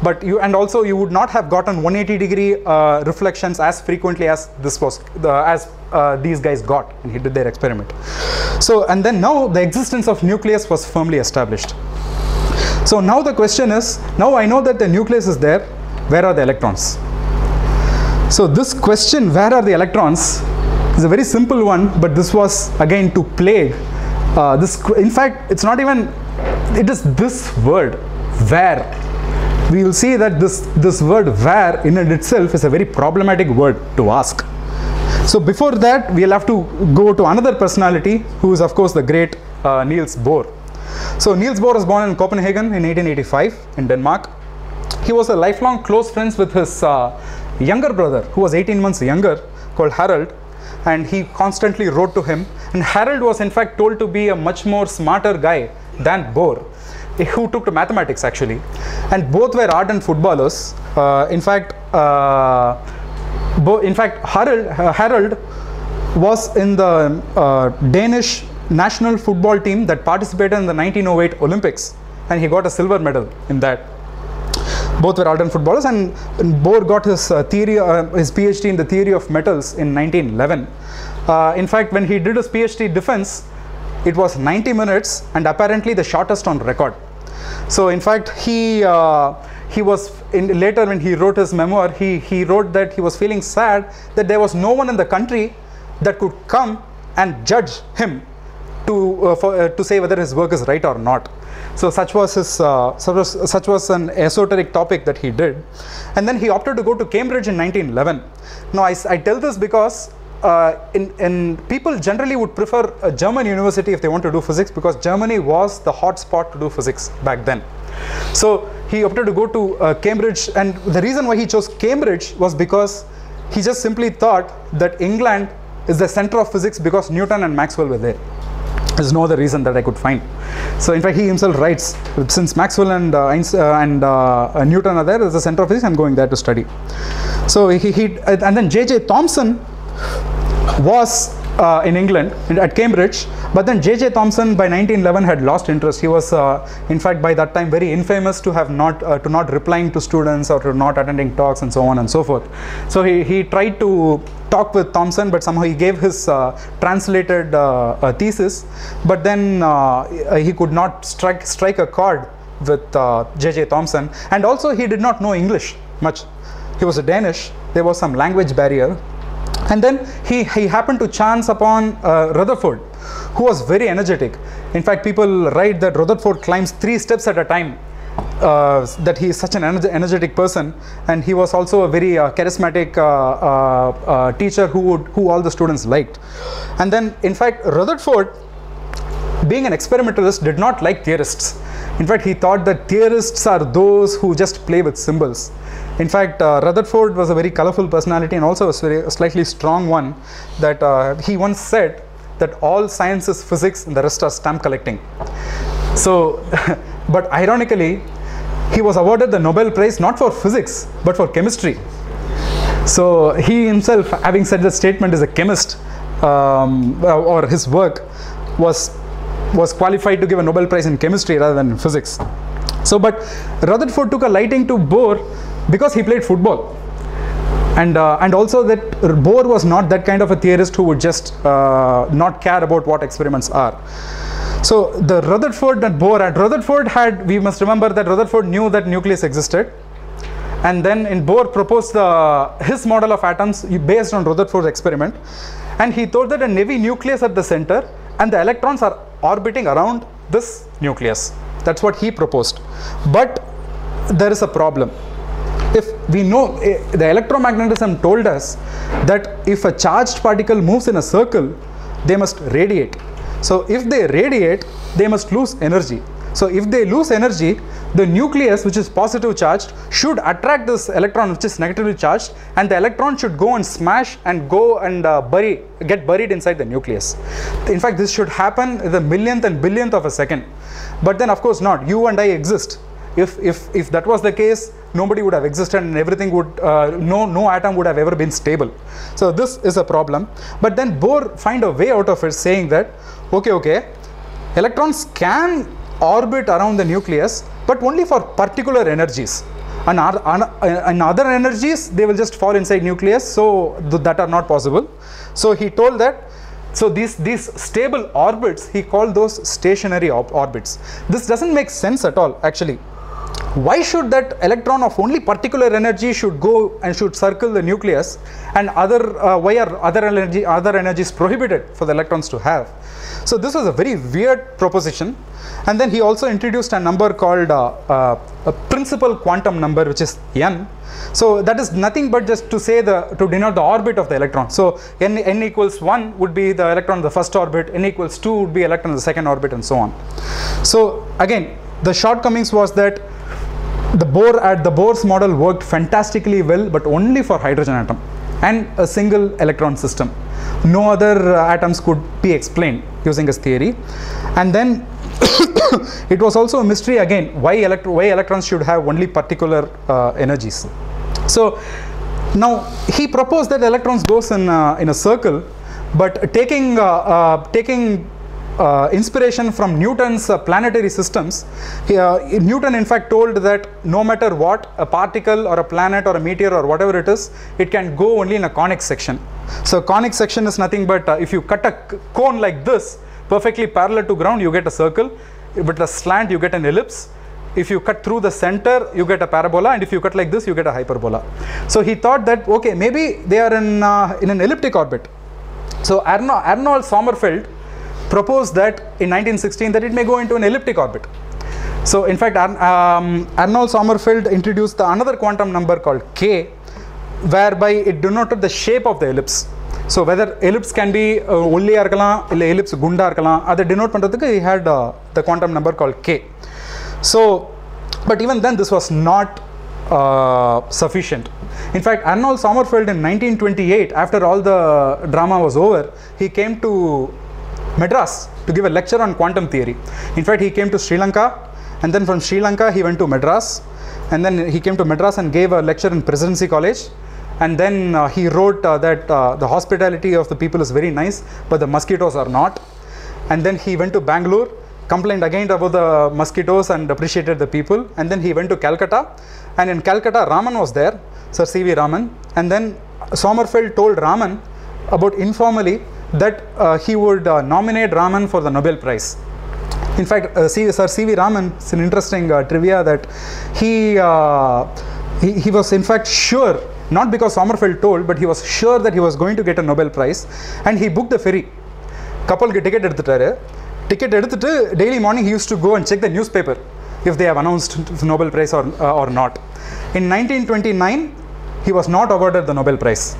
But you would not have gotten 180-degree reflections as frequently as these guys got, and he did their experiment. So, and then now the existence of nucleus was firmly established. So now the question is, now I know that the nucleus is there, where are the electrons? So this question, where are the electrons, is a very simple one, but this was again to plague. In fact, it is this word, where. we will see that this word where in and itself is a very problematic word to ask. So before that, we'll have to go to another personality, who is of course the great Niels Bohr. So Niels Bohr was born in Copenhagen in 1885 in Denmark. He was a lifelong close friends with his younger brother, who was 18 months younger, called Harald, and he constantly wrote to him. And Harald was in fact told to be a much more smarter guy than Bohr, who took to mathematics actually. And both were ardent footballers. In fact, Harald was in the Danish national football team that participated in the 1908 Olympics, and he got a silver medal in that. Both were ardent footballers, and Bohr got his PhD in the theory of metals in 1911. In fact, when he did his PhD defense, it was 90 minutes and apparently the shortest on record. So in fact, later when he wrote his memoir, he wrote that he was feeling sad that there was no one in the country that could come and judge him to say whether his work is right or not. So such was an esoteric topic that he did, and then he opted to go to Cambridge in 1911. Now I tell this because people generally would prefer a German university if they want to do physics, because Germany was the hot spot to do physics back then. So he opted to go to Cambridge, and the reason why he chose Cambridge was because he just simply thought that England is the center of physics because Newton and Maxwell were there. There's no other reason that I could find. So in fact, he himself writes, since Maxwell and Newton are there as the center of physics, I'm going there to study. So and then J.J. Thomson was in England at Cambridge, but then J.J. Thomson by 1911 had lost interest. He was in fact by that time very infamous to have not replying to students or to not attending talks and so on and so forth. So he tried to talk with Thomson, but somehow he gave his translated thesis, but then he could not strike a chord with J.J. Thomson, and also he did not know English much. He was a Danish, there was some language barrier. And then he happened to chance upon Rutherford, who was very energetic. In fact, people write that Rutherford climbs 3 steps at a time, that he is such an energetic person, and he was also a very charismatic teacher who all the students liked. And then, in fact, Rutherford, being an experimentalist, did not like theorists. In fact, he thought that theorists are those who just play with symbols. In fact, Rutherford was a very colorful personality and also a slightly strong one, that he once said that all science is physics and the rest are stamp collecting. So, but ironically, he was awarded the Nobel Prize not for physics but for chemistry. So he himself, having said the statement, is a chemist, or his work was qualified to give a Nobel Prize in chemistry rather than in physics. So, but Rutherford took a liking to Bohr because he played football, and also that Bohr was not that kind of a theorist who would just not care about what experiments are. So the Rutherford that Bohr had, we must remember that Rutherford knew that nucleus existed, and then in Bohr proposed his model of atoms based on Rutherford's experiment, and he thought that a heavy nucleus at the center and the electrons are orbiting around this nucleus. That's what he proposed. But there is a problem. If we know, the electromagnetism told us that if a charged particle moves in a circle, they must radiate. So if they radiate, they must lose energy. So if they lose energy, the nucleus, which is positive charged, should attract this electron, which is negatively charged, and the electron should go and smash and go and get buried inside the nucleus. In fact, this should happen in the millionth and billionth of a second. But then, of course, not. You and I exist. If that was the case, nobody would have existed, and everything would, no atom would have ever been stable. So this is a problem. But then Bohr find a way out of it, saying that, okay, electrons can orbit around the nucleus, but only for particular energies, and other energies, they will just fall inside nucleus, so that are not possible. So he told that, so these stable orbits, he called those stationary orbits. This doesn't make sense at all, actually. Why should that electron of only particular energy should go and should circle the nucleus, and other why are other energies prohibited for the electrons to have? So this was a very weird proposition. And then he also introduced a number called a principal quantum number, which is n. So that is nothing but just to say to denote the orbit of the electron. So n equals 1 would be the electron in the first orbit, n equals 2 would be electron in the second orbit, and so on. So again, the shortcomings was that the Bohr's model worked fantastically well, but only for hydrogen atom and a single electron system. No other atoms could be explained using his theory. And then it was also a mystery again why electrons should have only particular energies. So now he proposed that electrons goes in a circle, but taking inspiration from Newton's planetary systems, Newton in fact told that no matter what, a particle or a planet or a meteor or whatever it is, it can go only in a conic section. So conic section is nothing but if you cut a cone like this perfectly parallel to ground, you get a circle. With a slant, you get an ellipse. If you cut through the center, you get a parabola, and if you cut like this, you get a hyperbola. So he thought that okay, maybe they are in an elliptic orbit. So Arnold Sommerfeld proposed that in 1916 that it may go into an elliptic orbit. So in fact Arnold Sommerfeld introduced another quantum number called k, whereby it denoted the shape of the ellipse. So whether ellipse can be ulliya irkalam illa ellipse gunda irkalam, adha denote pandradhukku he had the quantum number called k. So but even then this was not sufficient. In fact, Arnold Sommerfeld in 1928, after all the drama was over, he came to Madras to give a lecture on quantum theory. In fact, he came to Sri Lanka, and then from Sri Lanka he went to Madras, and then he came to Madras and gave a lecture in Presidency College. And then he wrote that the hospitality of the people is very nice, but the mosquitoes are not. And then he went to Bangalore, complained again about the mosquitoes and appreciated the people. And then he went to Calcutta, and in Calcutta Raman was there, Sir C.V. Raman. And then Sommerfeld told Raman about informally that he would nominate Raman for the Nobel Prize. In fact, Sir C.V. Raman, it's an interesting trivia that he was in fact sure, not because Sommerfeld told, but he was sure that he was going to get a Nobel Prize, and he booked the ferry. Couple ticket eduthittu, daily morning he used to go and check the newspaper if they have announced the Nobel Prize or not. In 1929, he was not awarded the Nobel Prize.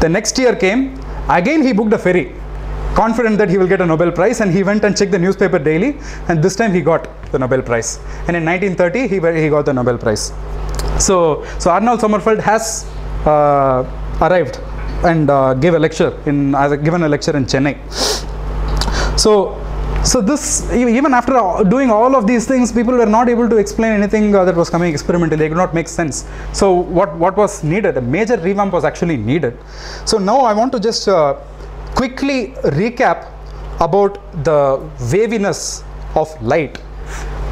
The next year came. Again he booked a ferry, confident that he will get a Nobel Prize, and he went and checked the newspaper daily, and this time he got the Nobel Prize. And in 1930 he got the Nobel Prize. So Arnold Sommerfeld has arrived and given a lecture in Chennai. So this, even after doing all of these things, people were not able to explain anything that was coming experimentally. They could not make sense. So what was needed? A major revamp was actually needed. So now I want to just quickly recap about the waviness of light.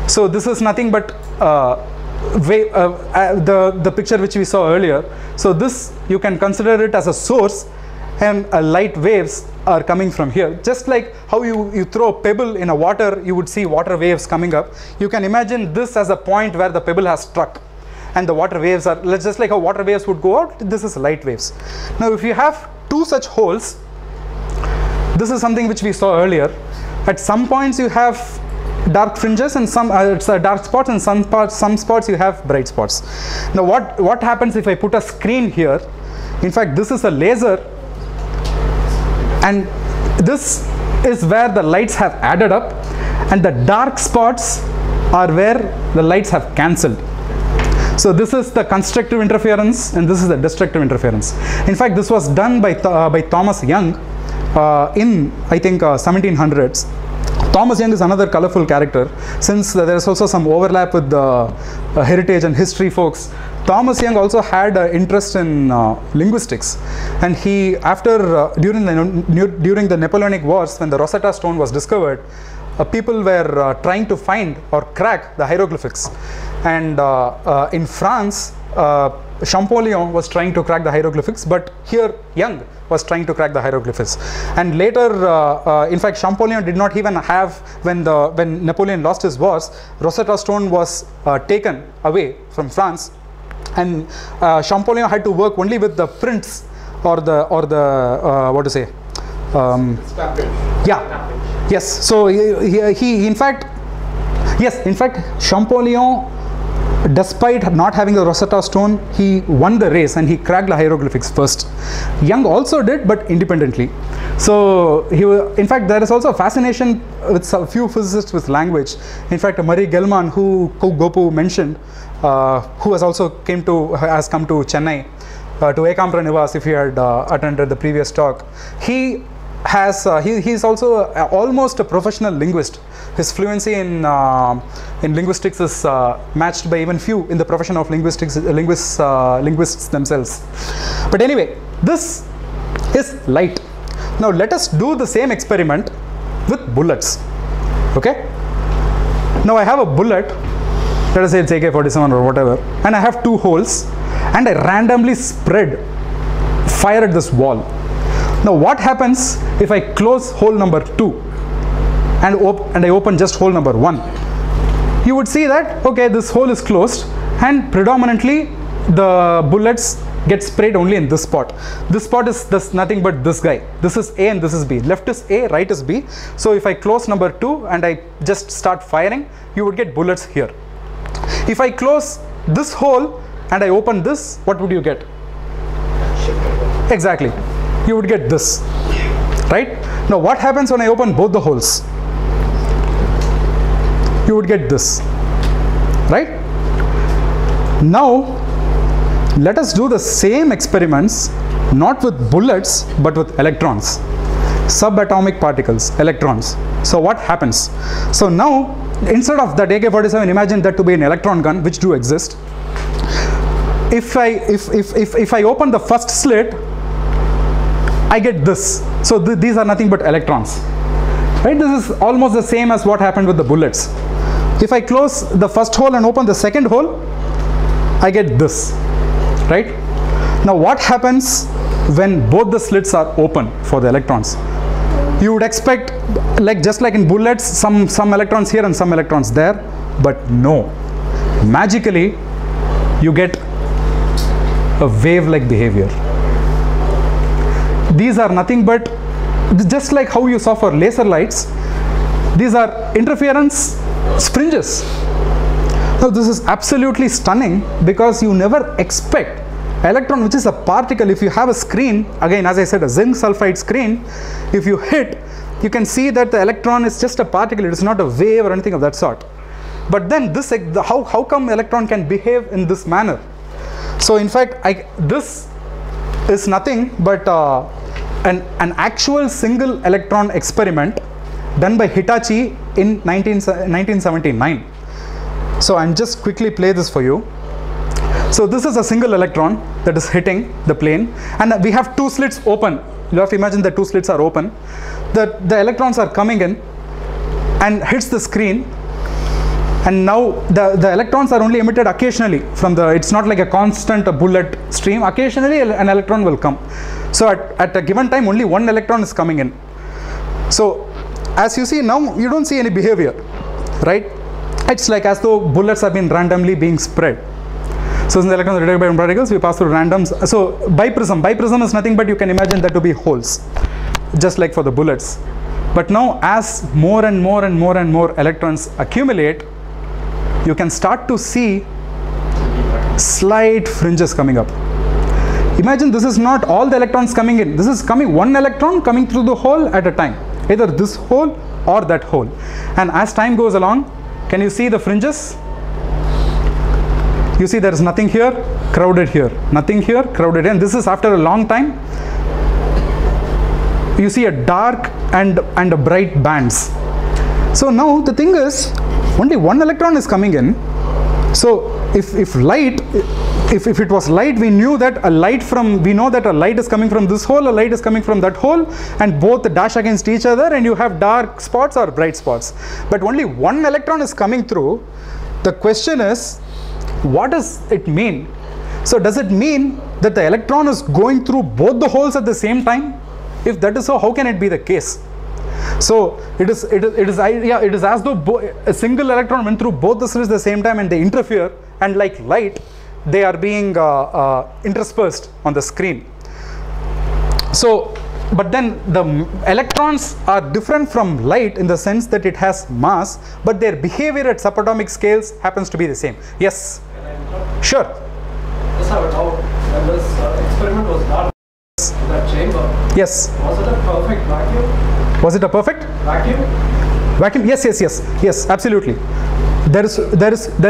So this is nothing but the picture which we saw earlier. So this, you can consider it as a source, and light waves are coming from here. Just like how you throw a pebble in a water, you would see water waves coming up. You can imagine this as a point where the pebble has struck, and the water waves are, just like how water waves would go out, this is light waves. Now if you have two such holes, this is something which we saw earlier. At some points you have dark fringes and dark spots, and some spots you have bright spots. Now what happens if I put a screen here? In fact, this is a laser, and this is where the lights have added up, and the dark spots are where the lights have cancelled. So this is the constructive interference, and this is the destructive interference. In fact, this was done by Thomas Young in, I think, 1700s. Thomas Young is another colourful character, since there is also some overlap with the heritage and history folks. Thomas Young also had an interest in linguistics, and he, after during the Napoleonic Wars, when the Rosetta Stone was discovered, people were trying to find or crack the hieroglyphics. And in France, Champollion was trying to crack the hieroglyphics, but here Young was trying to crack the hieroglyphics. And later, in fact, Champollion did not even have, when Napoleon lost his wars, Rosetta Stone was taken away from France, and Champollion had to work only with the prints or the what to say? Yeah, yes. So he in fact, yes, in fact, Champollion, despite not having the Rosetta Stone, he won the race and he cracked the hieroglyphics first. Young also did, but independently. So he was, in fact, there is also a fascination with a few physicists with language. In fact, Marie Gelman, who Gopu mentioned, who has also come to Chennai to Ekampra Nivas, if you had attended the previous talk, he is also almost a professional linguist. His fluency in linguistics is matched by even few in the profession of linguistics, linguists themselves. But anyway, this is light. Now let us do the same experiment with bullets. Okay. Now I have a bullet. Let us say it's AK-47 or whatever, and I have two holes, and I randomly fire at this wall. Now what happens if I close hole number 2 and I open just hole number 1? You would see that, okay, this hole is closed and predominantly the bullets get sprayed only in this spot. This spot is nothing but this guy. This is A and this is B. Left is A, right is B. So if I close number 2 and I just start firing, you would get bullets here. If I close this hole and I open this, what would you get? Exactly. You would get this, right? Now what happens when I open both the holes? You would get this, right? Now let us do the same experiments, not with bullets but with electrons, subatomic particles, electrons. So what happens? So now instead of that AK-47, imagine that to be an electron gun, which do exist. If I open the first slit, I get this. So these are nothing but electrons, right? This is almost the same as what happened with the bullets. If I close the first hole and open the second hole, I get this, right? Now what happens when both the slits are open for the electrons? You would expect, like just like in bullets, some electrons here and some electrons there, but no. Magically, you get a wave-like behavior. These are nothing but, just like how you saw for laser lights, these are interference fringes. Now this is absolutely stunning because you never expect electron, which is a particle. If you have a screen, again as I said, a zinc sulfide screen, if you hit, you can see that the electron is just a particle, it is not a wave or anything of that sort. But then this, how come electron can behave in this manner? So in fact, this is nothing but an actual single electron experiment done by Hitachi in 1979. So I'm just quickly play this for you. So this is a single electron that is hitting the plane, and we have two slits open. You have to imagine the two slits are open. The electrons are coming in and hits the screen, and now the electrons are only emitted occasionally from the, it's not like a constant bullet stream. Occasionally an electron will come. So at a given time only one electron is coming in. So as you see now, you don't see any behavior, right? It's like as though bullets have been randomly being spread. So since the electrons are detected by particles, we pass through randoms. So biprism is nothing but, you can imagine that to be holes, just like for the bullets. But now as more and more and more and more electrons accumulate, you can start to see slight fringes coming up. Imagine this is not all the electrons coming in. This is coming, one electron coming through the hole at a time, either this hole or that hole. And as time goes along, can you see the fringes? You see there is nothing here, crowded here, nothing here, crowded in. This is after a long time. You see a dark and a bright bands. So now the thing is, only one electron is coming in. So if light if it was light, we knew that a light from, we know that a light is coming from this hole, a light is coming from that hole, and both dash against each other and you have dark spots or bright spots. But only one electron is coming through. The question is, what does it mean? So does it mean that the electron is going through both the holes at the same time? If that is so, how can it be the case? So it is as though a single electron went through both the slits at the same time and they interfere, and like light, they are being interspersed on the screen. So, but then the electrons are different from light in the sense that it has mass, but their behavior at subatomic scales happens to be the same. Yes? Can I interrupt? Sure. Yes, sir, how when this experiment was done in that chamber, yes, was it a perfect vacuum? Was it a perfect vacuum? Vacuum, yes, yes, yes, yes, absolutely. There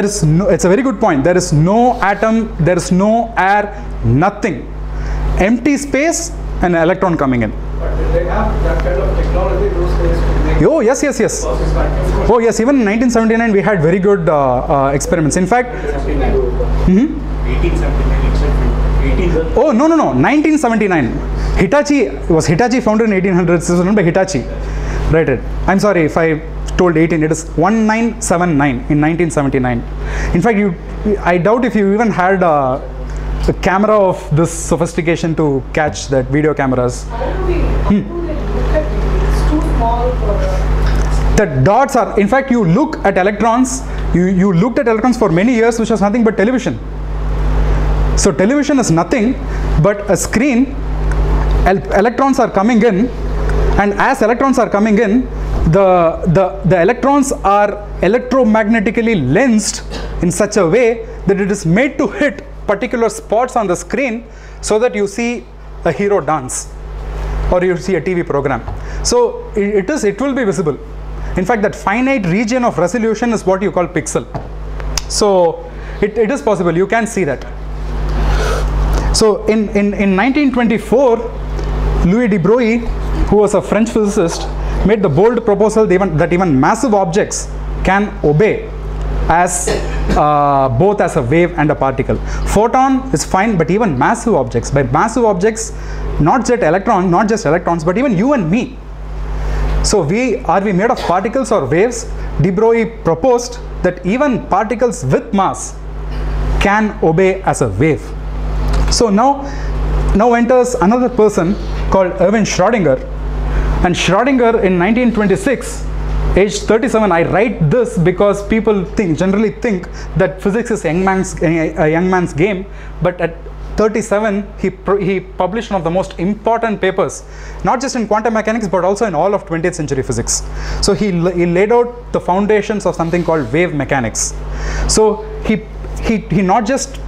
is no, it's a very good point. There is no atom, there is no air, nothing. Empty space and an electron coming in. But did they have that kind of technology those days? Oh, yes, yes, yes. Oh, yes, even in 1979 we had very good experiments. In fact, 1879. Oh, no, no, no, 1979. Hitachi, was Hitachi founded in 1800s? This was known by Hitachi. Right, right. I'm sorry if I told 18, it is 1979 in 1979. In fact, I doubt if you even had a camera of this sophistication to catch that, video cameras. How do we, look at it? It's too small for the dots are, in fact, you look at electrons, you looked at electrons for many years, which was nothing but television. So television is nothing but a screen, electrons are coming in, and as electrons are coming in, the electrons are electromagnetically lensed in such a way that it is made to hit particular spots on the screen so that you see a hero dance or you see a TV program. So it will be visible. In fact, that finite region of resolution is what you call pixel. So it is possible, you can see that. So in 1924, Louis de Broglie, who was a French physicist, made the bold proposal that even massive objects can obey as both as a wave and a particle. Photon is fine, but even massive objects, by massive objects, not just electrons, but even you and me. So are we made of particles or waves? De Broglie proposed that even particles with mass can obey as a wave. So now enters another person called Erwin Schrödinger, and Schrödinger in 1926, age 37, I write this because people generally think that physics is a young man's game, but at 37 he published one of the most important papers, not just in quantum mechanics but also in all of 20th century physics. So he laid out the foundations of something called wave mechanics. So he not just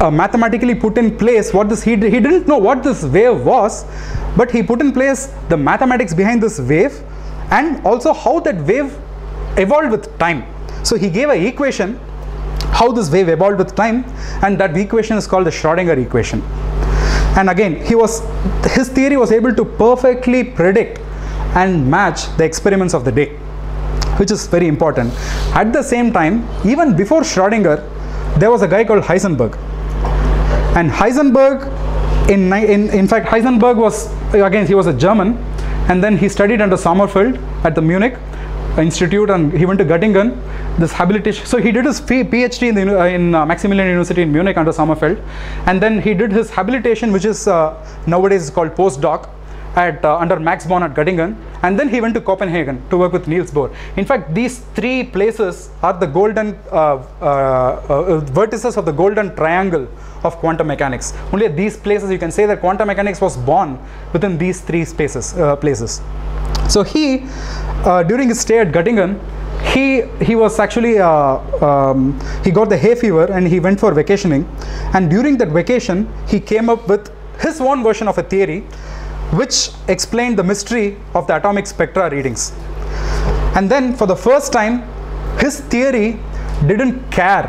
mathematically put in place what this, he didn't know what this wave was, but he put in place the mathematics behind this wave and also how that wave evolved with time. So he gave an equation how this wave evolved with time, and that equation is called the Schrödinger equation. And again, his theory was able to perfectly predict and match the experiments of the day, which is very important. At the same time, even before Schrödinger, there was a guy called Heisenberg. And Heisenberg, in fact, Heisenberg was, again, he was a German, and then he studied under Sommerfeld at the Munich Institute, and he went to Göttingen, this habilitation. So he did his PhD in Maximilian University in Munich under Sommerfeld, and then he did his habilitation, which is nowadays called postdoc, under Max Born at Göttingen, and then he went to Copenhagen to work with Niels Bohr. In fact, these three places are the golden vertices of the golden triangle of quantum mechanics. Only at these places you can say that quantum mechanics was born within these three spaces, places. So he, during his stay at Göttingen, he was actually, he got the hay fever and he went for vacationing, and during that vacation he came up with his own version of a theory which explained the mystery of the atomic spectra readings. And then for the first time, his theory didn't care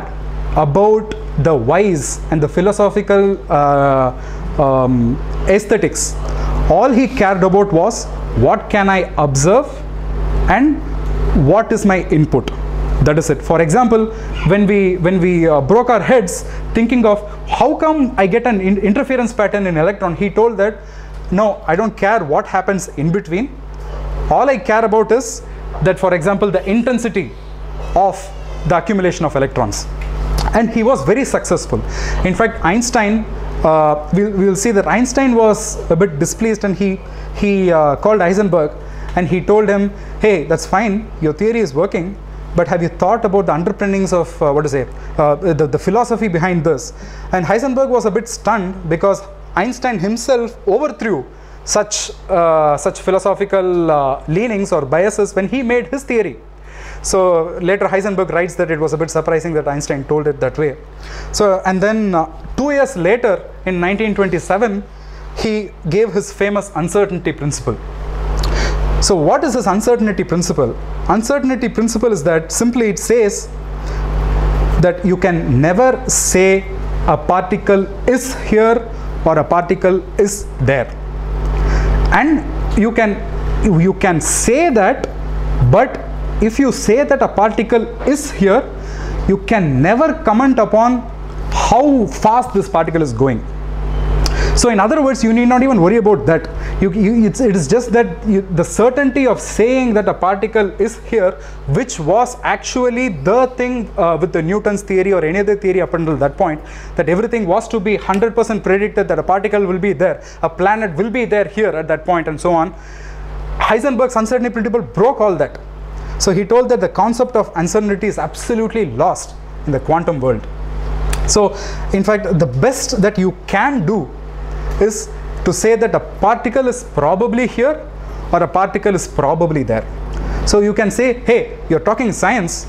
about the wise and the philosophical aesthetics. All he cared about was, what can I observe and what is my input? That is it. For example, when we broke our heads thinking of how come I get an interference pattern in electron? He told that, no, I don't care what happens in between. All I care about is that, for example, the intensity of the accumulation of electrons. And he was very successful. In fact, Einstein, we'll see that Einstein was a bit displeased, and he called Heisenberg and he told him, hey, that's fine, your theory is working, but have you thought about the underpinnings of the philosophy behind this? And Heisenberg was a bit stunned because Einstein himself overthrew such philosophical leanings or biases when he made his theory. So later Heisenberg writes that it was a bit surprising that Einstein told it that way. So, and then 2 years later in 1927, he gave his famous uncertainty principle. So what is this uncertainty principle? Uncertainty principle is that simply it says that you can never say a particle is here or a particle is there. And you can say that, but if you say that a particle is here, you can never comment upon how fast this particle is going. So in other words, you need not even worry about that. It is just that the certainty of saying that a particle is here, which was actually the thing with the Newton's theory or any other theory up until that point, that everything was to be 100% predicted that a particle will be there, a planet will be there here at that point, and so on. Heisenberg's uncertainty principle broke all that. So he told that the concept of uncertainty is absolutely lost in the quantum world. So in fact, the best that you can do is to say that a particle is probably here or a particle is probably there. So you can say, hey, you're talking science,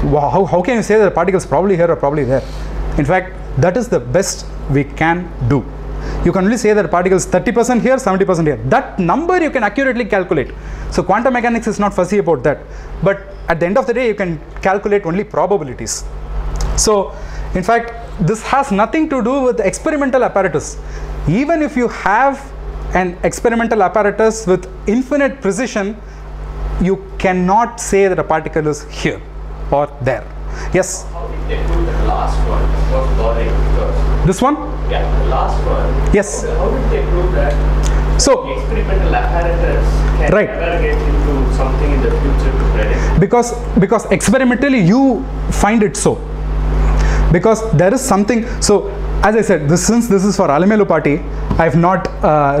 how can you say that a particle is probably here or probably there? In fact, that is the best we can do. You can only say that a particle is 30% here, 70% here. That number you can accurately calculate. So quantum mechanics is not fuzzy about that. But at the end of the day, you can calculate only probabilities. So in fact, this has nothing to do with experimental apparatus. Even if you have an experimental apparatus with infinite precision, you cannot say that a particle is here or there. Yes? How did they do the last one? This one? Yeah, the last one. Yes. How did they prove that? So the experimental apparatus can never get into something in the future to predict? Because experimentally you find it so. Because there is something, so as I said, since this is for Alamelu party, I have not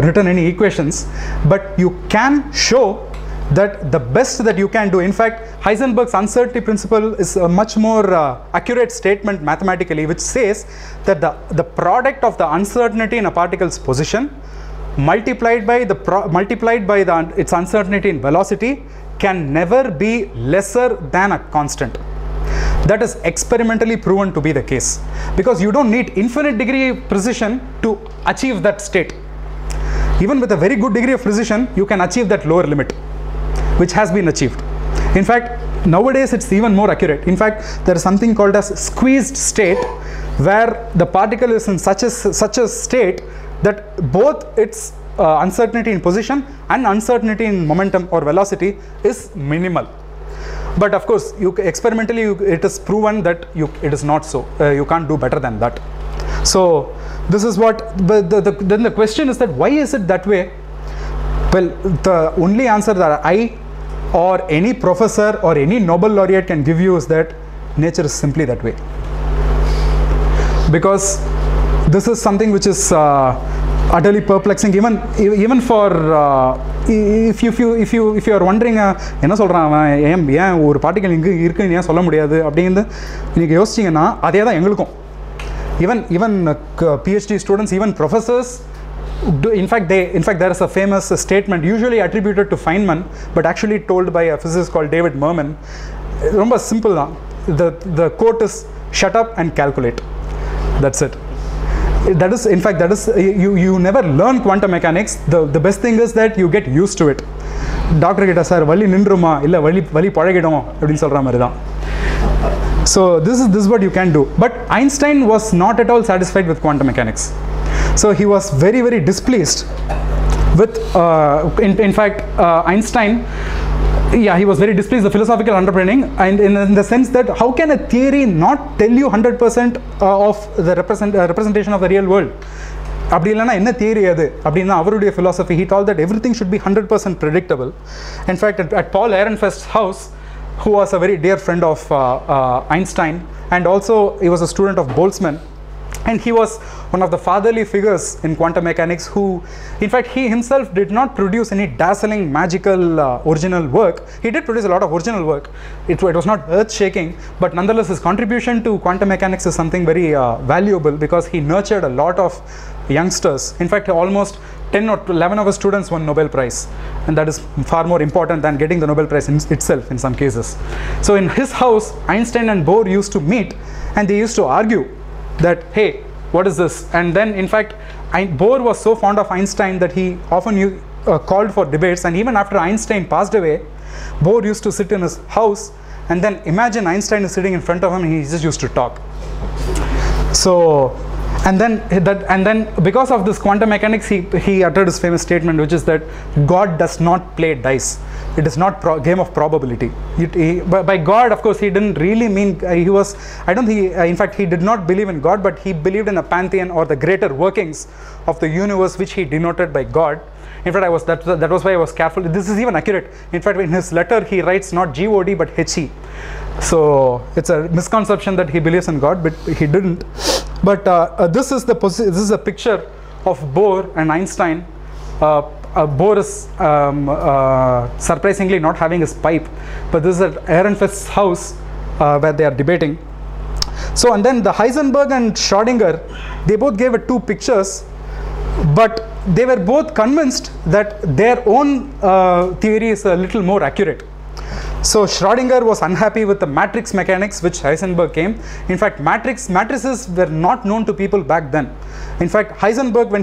written any equations, but you can show that the best that you can do. In fact, Heisenberg's uncertainty principle is a much more accurate statement mathematically, which says that the product of the uncertainty in a particle's position multiplied by its uncertainty in velocity can never be lesser than a constant. That is experimentally proven to be the case, because you don't need infinite degree of precision to achieve that state. Even with a very good degree of precision, you can achieve that lower limit, which has been achieved. In fact, nowadays it's even more accurate. In fact, there is something called as squeezed state, where the particle is in such a state that both its uncertainty in position and uncertainty in momentum or velocity is minimal. But of course, experimentally, it is proven that it is not so. You can't do better than that. So this is what, then the question is that why is it that way? Well, the only answer that I or any professor or any Nobel laureate can give you is that nature is simply that way. Because this is something which is utterly perplexing, even for if you are wondering, enna solran avan or particle inge irukku niya solla mudiyadu abdinga neenga yosichinga adhe da engalukkum, even PhD students, even professors do. In fact there is a famous statement usually attributed to Feynman but actually told by a physicist called David Merman. Romba simple da, the quote is, shut up and calculate, that's it. That is, in fact, that is, you never learn quantum mechanics. The best thing is that you get used to it. Doctor Gita sir, vali nindruma illa vali palagidomo appdin solra mari da. So this is what you can do. But Einstein was not at all satisfied with quantum mechanics. So he was very, very displeased with in fact Einstein Yeah, he was very displeased, the philosophical underpinning, and in the sense that how can a theory not tell you 100% of the representation of the real world? Philosophy, he told that everything should be 100% predictable. In fact, at Paul Ehrenfest's house, who was a very dear friend of Einstein, and also he was a student of Boltzmann, and he was one of the fatherly figures in quantum mechanics who, in fact, he himself did not produce any dazzling, magical, original work. He did produce a lot of original work. It was not earth-shaking, but nonetheless his contribution to quantum mechanics is something very valuable, because he nurtured a lot of youngsters. In fact, almost 10 or 11 of his students won Nobel Prize, and that is far more important than getting the Nobel Prize itself in some cases. So in his house, Einstein and Bohr used to meet, and they used to argue that, hey, what is this? And then, in fact, Bohr was so fond of Einstein that he often called for debates, and even after Einstein passed away, Bohr used to sit in his house, and then imagine Einstein is sitting in front of him and he just used to talk. So, and then because of this quantum mechanics, he uttered his famous statement, which is that God does not play dice. It is not a game of probability. By God, of course, he didn't really mean, in fact, he did not believe in God, but he believed in a pantheon or the greater workings of the universe, which he denoted by God. In fact, that was why I was careful. This is even accurate. In fact, in his letter, he writes not G-O-D, but H-E. So it's a misconception that he believes in God, but he didn't. But this is a picture of Bohr and Einstein. Bohr is surprisingly not having his pipe, but this is at Ehrenfest's house where they are debating. So, and then the Heisenberg and Schrödinger, they both gave two pictures, but they were both convinced that their own theory is a little more accurate. So Schrödinger was unhappy with the matrix mechanics which Heisenberg came. In fact, matrices were not known to people back then. In fact, Heisenberg, when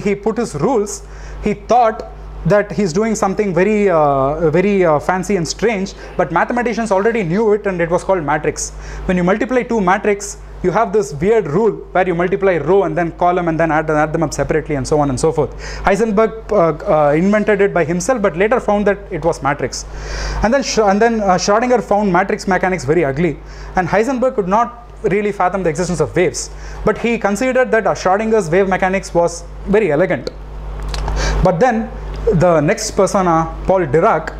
he put his rules, he thought that he's doing something very fancy and strange, but mathematicians already knew it, and it was called matrix. When you multiply two matrices, you have this weird rule where you multiply row and then column and then add them up separately, and so on and so forth. Heisenberg invented it by himself, but later found that it was matrix. And then Schrödinger found matrix mechanics very ugly, and Heisenberg could not really fathom the existence of waves. But he considered that Schrödinger's wave mechanics was very elegant. But then the next persona, Paul Dirac,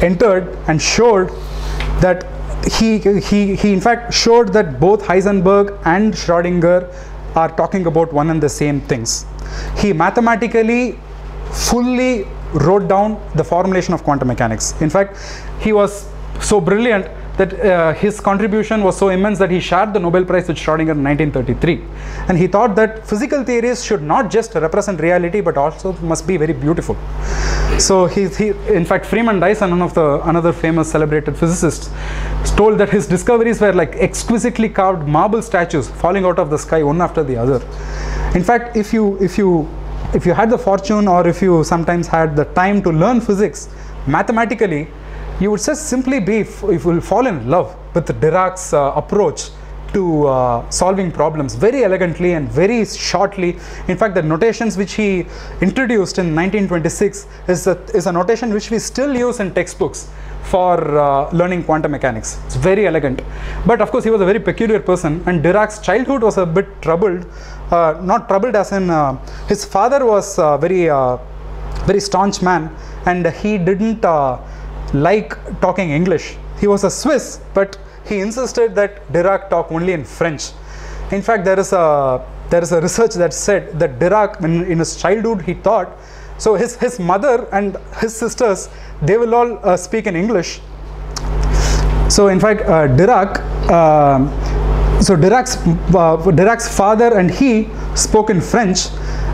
entered and showed that he in fact showed that both Heisenberg and Schrödinger are talking about one and the same things. He mathematically fully wrote down the formulation of quantum mechanics. In fact, he was so brilliant that his contribution was so immense that he shared the Nobel Prize with Schrödinger in 1933. And he thought that physical theories should not just represent reality, but also must be very beautiful. So he in fact, Freeman Dyson, another famous celebrated physicist, told that his discoveries were like exquisitely carved marble statues falling out of the sky one after the other. In fact, if you had the fortune, or if you sometimes had the time to learn physics mathematically, you would just simply will fall in love with Dirac's approach to solving problems very elegantly and very shortly. In fact, the notations which he introduced in 1926 is a notation which we still use in textbooks for learning quantum mechanics. It's very elegant. But of course, he was a very peculiar person, and Dirac's childhood was a bit troubled. Not troubled as in, his father was a very staunch man, and he didn't like talking English. He was a Swiss, but he insisted that Dirac talk only in French. In fact, there is a research that said that Dirac, in his childhood, he thought, so his mother and his sisters, they will all speak in English. So in fact, Dirac's father and he spoke in French,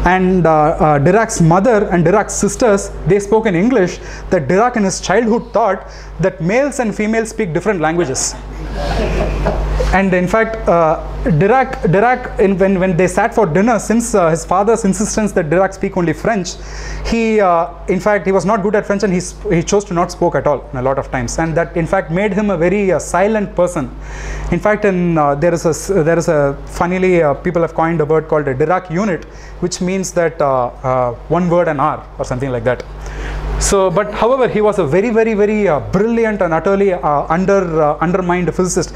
and Dirac's mother and Dirac's sisters, they spoke in English. That Dirac in his childhood thought that males and females speak different languages. And in fact, Dirac, when they sat for dinner, since his father's insistence that Dirac speak only French, he was not good at French, and he chose to not speak at all a lot of times, and that in fact made him a very silent person. In fact, there is a funnily people have coined a word called a Dirac unit, which means that one word an hour or something like that. So, but however, he was a very, very, very brilliant and utterly undermined physicist.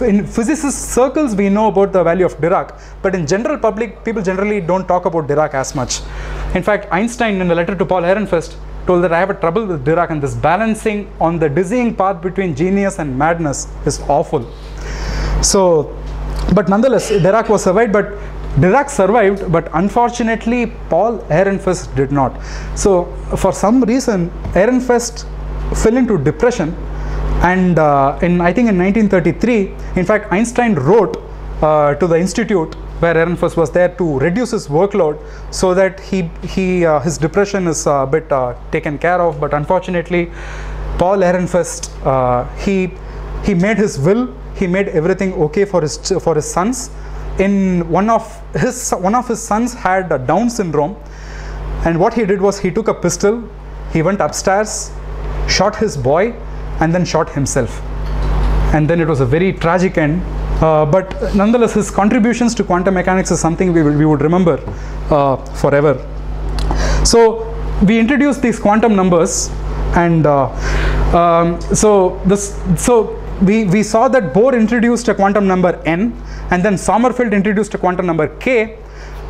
In physicist circles, we know about the value of Dirac, but in general public, people generally don't talk about Dirac as much. In fact, Einstein, in a letter to Paul Ehrenfest, told that I have a trouble with Dirac, and this balancing on the dizzying path between genius and madness is awful. So, but nonetheless, Dirac was survived, but Dirac survived, but unfortunately Paul Ehrenfest did not. So for some reason Ehrenfest fell into depression, and I think in 1933, in fact, Einstein wrote to the institute where Ehrenfest was there to reduce his workload so that his depression is a bit taken care of. But unfortunately Paul Ehrenfest, he made his will, he made everything okay for his sons. In one of his sons had a Down syndrome, and what he did was he took a pistol, he went upstairs, shot his boy, and then shot himself. And then it was a very tragic end, but nonetheless his contributions to quantum mechanics is something we would remember forever. So we introduced these quantum numbers, and we saw that Bohr introduced a quantum number n, and then Sommerfeld introduced a quantum number k.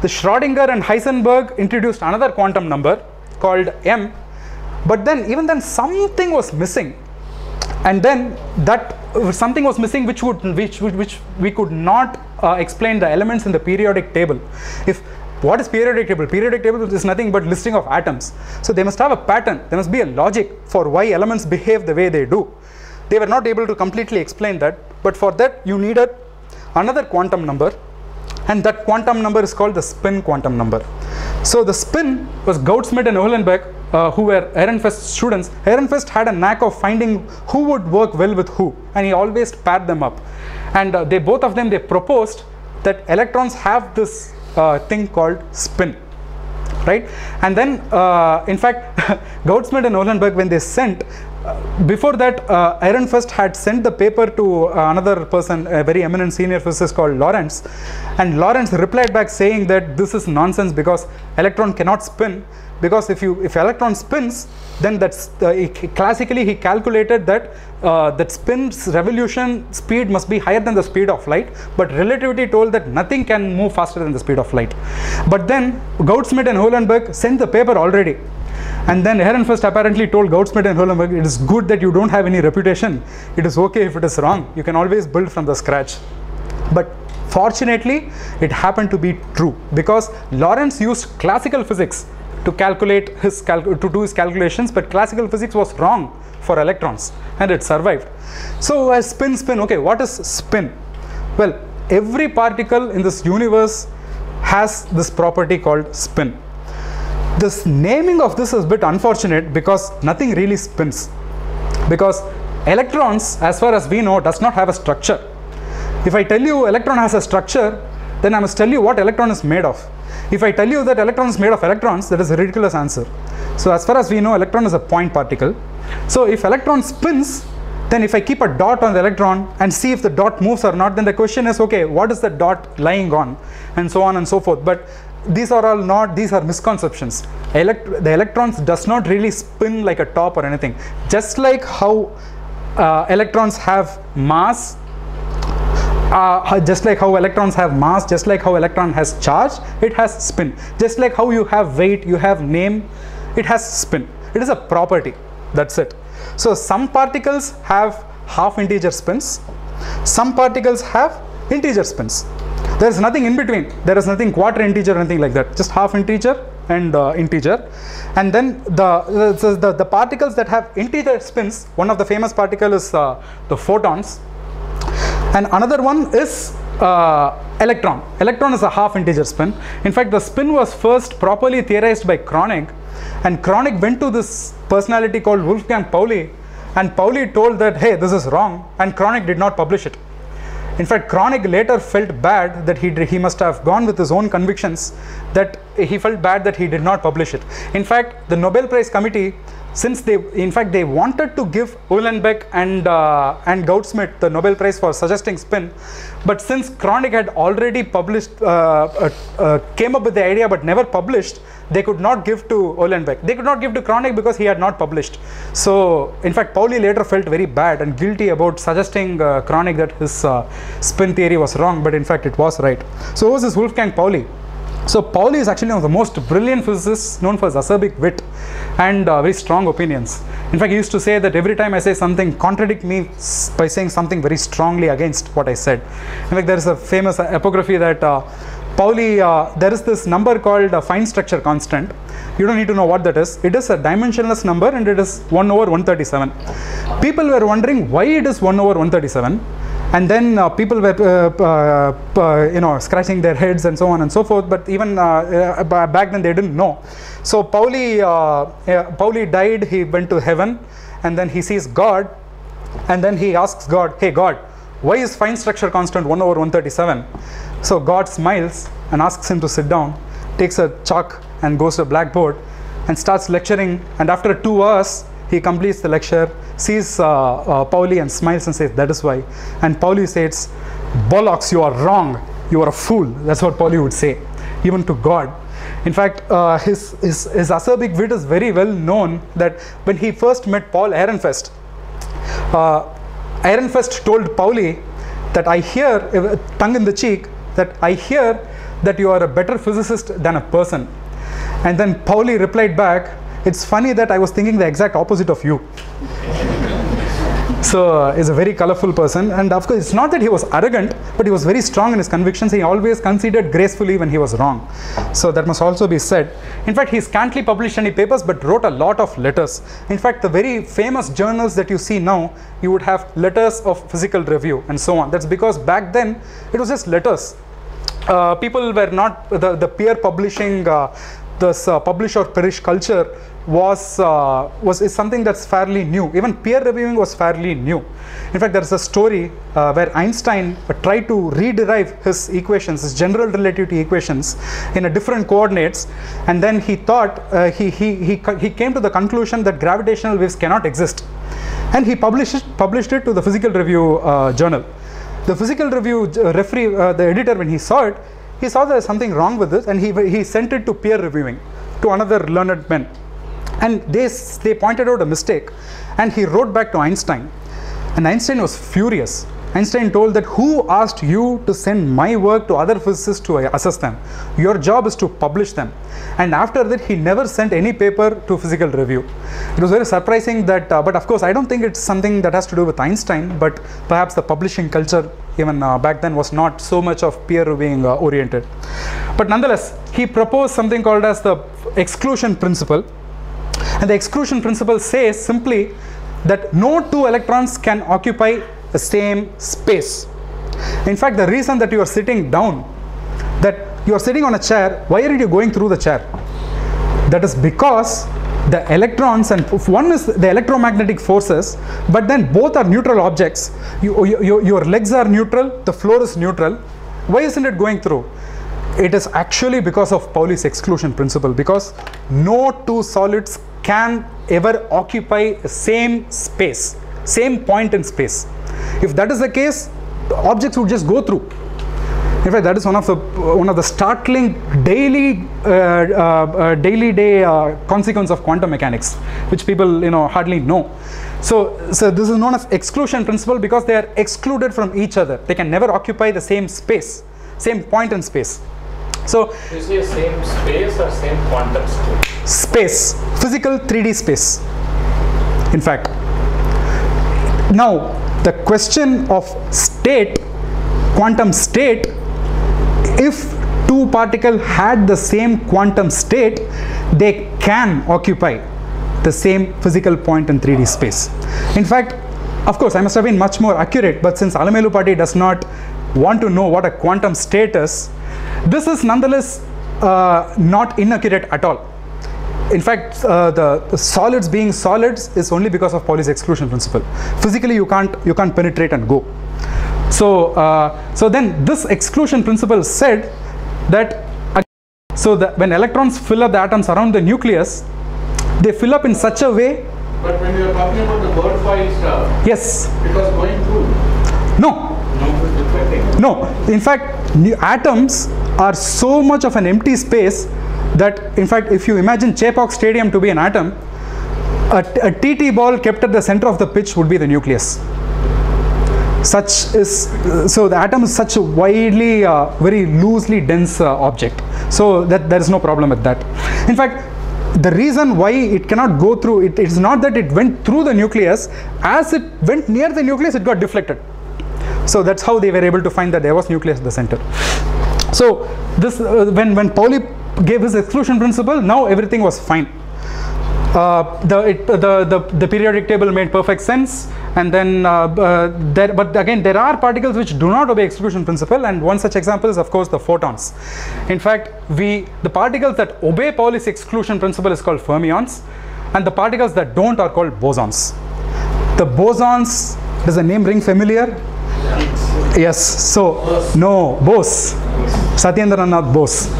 The Schrödinger and Heisenberg introduced another quantum number called m, but then even then something was missing, and then that something was missing which we could not explain the elements in the periodic table. What is periodic table? Periodic table is nothing but listing of atoms. So they must have a pattern, there must be a logic for why elements behave the way they do. They were not able to completely explain that, but for that you needed another quantum number, and that quantum number is called the spin quantum number. So the spin was Goudsmit and Uhlenbeck, who were Ehrenfest's students. Ehrenfest had a knack of finding who would work well with who, and he always paired them up, and both of them proposed that electrons have this thing called spin, right? And then in fact Goudsmit and Uhlenbeck, when they sent before that, Ehrenfest had sent the paper to another person, a very eminent senior physicist called Lorentz, and Lorentz replied back saying that this is nonsense because electron cannot spin, because if electron spins, then that's classically he calculated that that spin's revolution speed must be higher than the speed of light, but relativity told that nothing can move faster than the speed of light. But then Goudsmit and Uhlenbeck sent the paper already, and then Ehrenfest apparently told Goudsmit and Uhlenbeck, it is good that you don't have any reputation, it is okay if it is wrong, you can always build from the scratch. But fortunately it happened to be true, because Lorentz used classical physics to calculate to do his calculations, but classical physics was wrong for electrons, and it survived. So spin, okay, what is spin? Well, every particle in this universe has this property called spin. This naming of this is a bit unfortunate because nothing really spins, because electrons, as far as we know, does not have a structure. If I tell you electron has a structure, then I must tell you what electron is made of. If I tell you that electron is made of electrons, that is a ridiculous answer. So as far as we know, electron is a point particle. So if electron spins, then if I keep a dot on the electron and see if the dot moves or not, then the question is, okay, what is the dot lying on, and so on and so forth. But these are misconceptions. The electrons does not really spin like a top or anything. Just like how electrons have mass, just like how electron has charge, it has spin. Just like how you have weight, you have name, it has spin. It is a property, that's it. So some particles have half integer spins, some particles have integer spins. There is nothing in between, there is nothing quarter integer, anything like that, just half integer and integer. And then the particles that have integer spins, one of the famous particles is the photons, and another one is electron. Electron is a half integer spin. In fact, the spin was first properly theorized by Kronig, and Kronig went to this personality called Wolfgang Pauli, and Pauli told that, hey, this is wrong, and Kronig did not publish it. In fact, Kronig later felt bad that he must have gone with his own convictions, that he felt bad that he did not publish it. In fact, the Nobel Prize Committee, since they wanted to give Uhlenbeck and Goudsmit the Nobel Prize for suggesting spin, but since Kronig had already published, came up with the idea but never published, they could not give to Uhlenbeck. They could not give to Kronig because he had not published. So, in fact, Pauli later felt very bad and guilty about suggesting Kronig that his spin theory was wrong, but in fact it was right. So, who was this Wolfgang Pauli? So Pauli is actually one of the most brilliant physicists, known for his acerbic wit and very strong opinions. In fact, he used to say that every time I say something, contradict me by saying something very strongly against what I said. In fact, there is a famous epigraphy that Pauli, there is this number called fine structure constant. You don't need to know what that is. It is a dimensionless number and it is 1 over 137. People were wondering why it is 1 over 137. And then people were, scratching their heads and so on and so forth. But even back then, they didn't know. So Pauli died. He went to heaven, and then he sees God, and then he asks God, "Hey God, why is fine structure constant 1 over 137?" So God smiles and asks him to sit down, takes a chalk and goes to a blackboard, and starts lecturing. And after 2 hours, he completes the lecture, sees Pauli and smiles and says, "That is why." And Pauli says, "Bollocks, you are wrong. You are a fool." That's what Pauli would say, even to God. In fact, his acerbic wit is very well known that when he first met Paul Ehrenfest, Ehrenfest told Pauli that I hear, tongue in the cheek, that I hear that you are a better physicist than a person. And then Pauli replied back, "It's funny that I was thinking the exact opposite of you." So he's a very colorful person, and of course it's not that he was arrogant, but he was very strong in his convictions. He always conceded gracefully when he was wrong. So that must also be said. In fact, he scantily published any papers, but wrote a lot of letters. In fact, the very famous journals that you see now, you would have letters of physical review and so on. That's because back then it was just letters. People were not the peer publishing. This publish or perish culture is something that's fairly new. Even peer reviewing was fairly new. In fact, there is a story where Einstein tried to rederive his equations, his general relativity equations, in a different coordinates, and then he thought he came to the conclusion that gravitational waves cannot exist, and he published it to the Physical Review journal. The Physical Review referee, the editor, when he saw it, he saw there was something wrong with this, and he sent it to peer reviewing, to another learned man. And they pointed out a mistake, and he wrote back to Einstein. And Einstein was furious. Einstein told that, "Who asked you to send my work to other physicists to assess them? Your job is to publish them." And after that, he never sent any paper to Physical Review. It was very surprising that, but of course, I don't think it's something that has to do with Einstein, but perhaps the publishing culture even back then was not so much of peer reviewing oriented. But nonetheless, he proposed something called as the exclusion principle. And the exclusion principle says simply that no two electrons can occupy the same space. In fact, the reason that you are sitting down, that you are sitting on a chair, why are you going through the chair? That is because the electrons, and one is the electromagnetic forces, but then both are neutral objects. Your legs are neutral, the floor is neutral. Why isn't it going through? It is actually because of Pauli's exclusion principle, because no two solids can ever occupy the same space, same point in space. If that is the case, the objects would just go through. In fact, that is one of the startling daily consequence of quantum mechanics, which people hardly know. So this is known as exclusion principle because they are excluded from each other. They can never occupy the same space, same point in space. So you say same space or same quantum space? Space, physical 3D space. In fact, now the question of state, quantum state, if two particles had the same quantum state, they can occupy the same physical point in 3D space. In fact, of course, I must have been much more accurate, but since Alamelu Party does not want to know what a quantum state is, this is nonetheless not inaccurate at all. In fact, the solids being solids is only because of Pauli's exclusion principle. Physically, you can't penetrate and go. So then this exclusion principle said that So when electrons fill up the atoms around the nucleus, they fill up in such a way. But when you are talking about the bird file stuff, yes, it was going through. No. No, in fact, atoms are so much of an empty space that, in fact, if you imagine Chepauk Stadium to be an atom, a TT ball kept at the center of the pitch would be the nucleus. Such is, so the atom is such a widely, very loosely dense object. So that there is no problem with that. In fact, the reason why it cannot go through, it is not that it went through the nucleus. As it went near the nucleus, it got deflected. So that's how they were able to find that there was nucleus at the center. So this, when Pauli gave his exclusion principle, now everything was fine. The periodic table made perfect sense, and then but again there are particles which do not obey exclusion principle, and one such example is of course the photons. In fact, the particles that obey Pauli's exclusion principle is called fermions, and the particles that don't are called bosons. The bosons, does the name ring familiar? Yes, so Bose. No, Bose, Satyendranath Bose.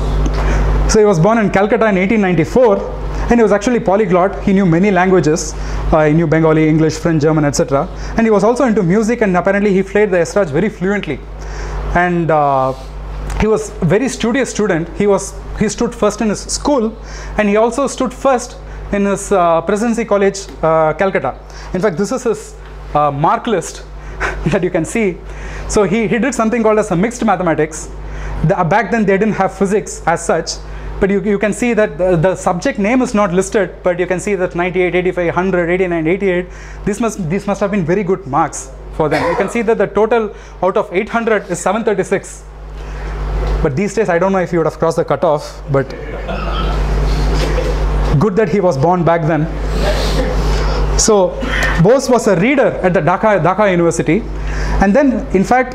So he was born in Calcutta in 1894. And he was actually polyglot. He knew many languages. He knew Bengali, English, French, German, etc. And he was also into music, and apparently he played the estraj very fluently. And he was a very studious student. He stood first in his school, and he also stood first in his Presidency College, Calcutta. In fact, this is his mark list that you can see. So he did something called as a mixed mathematics. Back then they didn't have physics as such. But you can see that the subject name is not listed, but you can see that 98, 85, 100, 89, 88, these must have been very good marks for them. You can see that the total out of 800 is 736. But these days, I don't know if he would have crossed the cutoff, but good that he was born back then. So Bose was a reader at the Dhaka University. And then, in fact,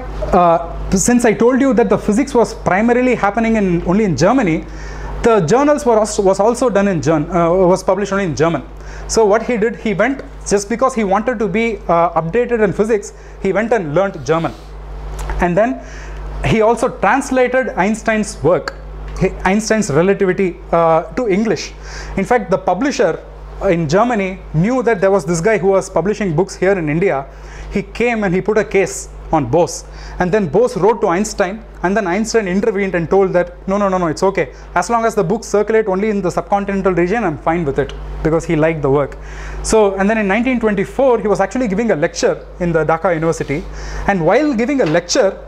since I told you that the physics was primarily happening only in Germany, the journals was published only in German. So what he did, he went, just because he wanted to be updated in physics, he went and learned German. And then he also translated Einstein's work, Einstein's relativity, to English. In fact, the publisher in Germany knew that there was this guy who was publishing books here in India. He came and he put a case on Bose, and then Bose wrote to Einstein, and then Einstein intervened and told that no, it's okay, as long as the books circulate only in the subcontinental region, I'm fine with it, because he liked the work. So, and then in 1924 he was actually giving a lecture in the Dhaka University, and while giving a lecture,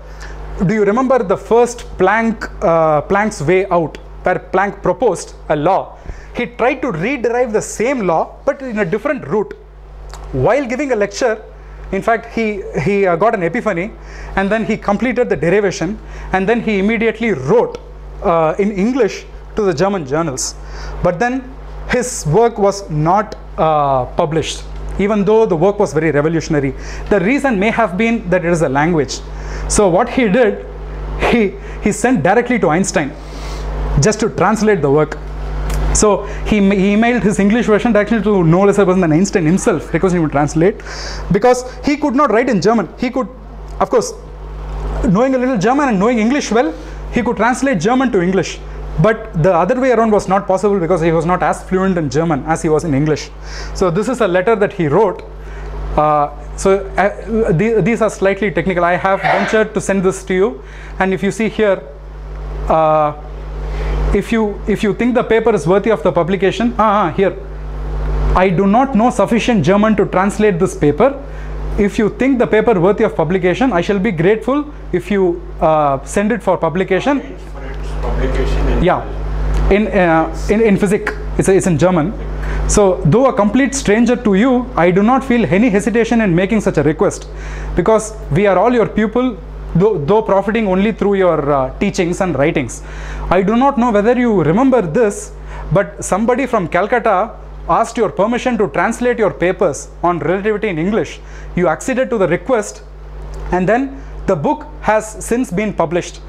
do you remember the first Planck's way out, where Planck proposed a law? He tried to rederive the same law but in a different route. While giving a lecture, in fact, he got an epiphany, and then he completed the derivation, and then he immediately wrote in English to the German journals. But then his work was not published, even though the work was very revolutionary. The reason may have been that it is a language. So what he did, he sent directly to Einstein just to translate the work. So he emailed his English version directly to no lesser person than Einstein himself, requesting him to translate, because he could not write in German. He could, of course, knowing a little German and knowing English well, he could translate German to English. But the other way around was not possible, because he was not as fluent in German as he was in English. So this is a letter that he wrote. These are slightly technical. I have ventured to send this to you, and if you see here, if you think the paper is worthy of the publication, here, I do not know sufficient German to translate this paper. If you think the paper worthy of publication, I shall be grateful if you send it for publication. Yeah, in physics, it's in German. So, though a complete stranger to you, I do not feel any hesitation in making such a request, because we are all your pupil, though profiting only through your teachings and writings. I do not know whether you remember this, but somebody from Calcutta asked your permission to translate your papers on relativity in English. You acceded to the request, and then the book has since been published.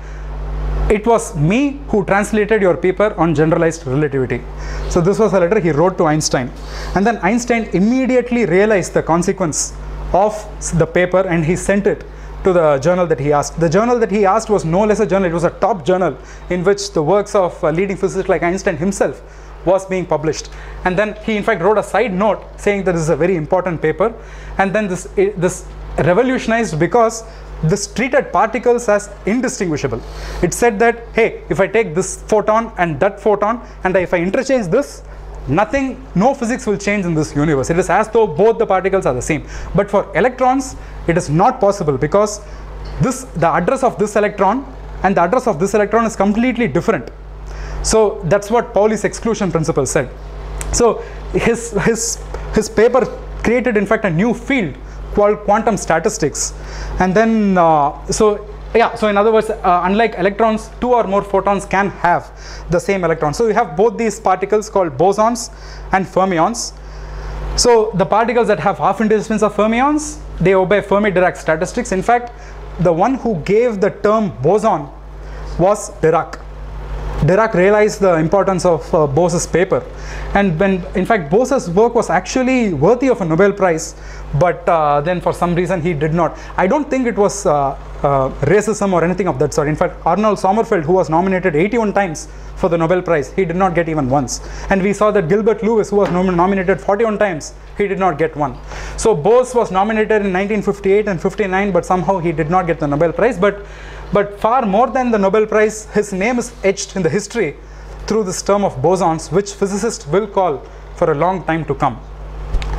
It was me who translated your paper on generalized relativity. So this was a letter he wrote to Einstein, and then Einstein immediately realized the consequence of the paper, and he sent it to the journal that he asked. The journal that he asked was no less a journal, it was a top journal in which the works of leading physicists like Einstein himself was being published. And then he in fact wrote a side note saying that this is a very important paper, and then this revolutionized, because this treated particles as indistinguishable. It said that, hey, if I take this photon and that photon and if I interchange this, nothing, no physics will change in this universe. It is as though both the particles are the same. But for electrons, it is not possible, because the address of this electron and the address of this electron is completely different. So that's what Pauli's exclusion principle said. So his paper created in fact a new field called quantum statistics. And then so in other words, unlike electrons, two or more photons can have the same electron. So you have both these particles called bosons and fermions. So the particles that have half integer spins are fermions. They obey Fermi-Dirac statistics. In fact, the one who gave the term boson was Dirac. Dirac realized the importance of Bose's paper, and when in fact Bose's work was actually worthy of a Nobel Prize, but then for some reason he did not. I don't think it was racism or anything of that sort. In fact, Arnold Sommerfeld, who was nominated 81 times for the Nobel Prize, he did not get even once. And we saw that Gilbert Lewis, who was nominated 41 times, he did not get one. So Bose was nominated in 1958 and 59, but somehow he did not get the Nobel Prize. But far more than the Nobel Prize, his name is etched in the history through this term of bosons, which physicists will call for a long time to come.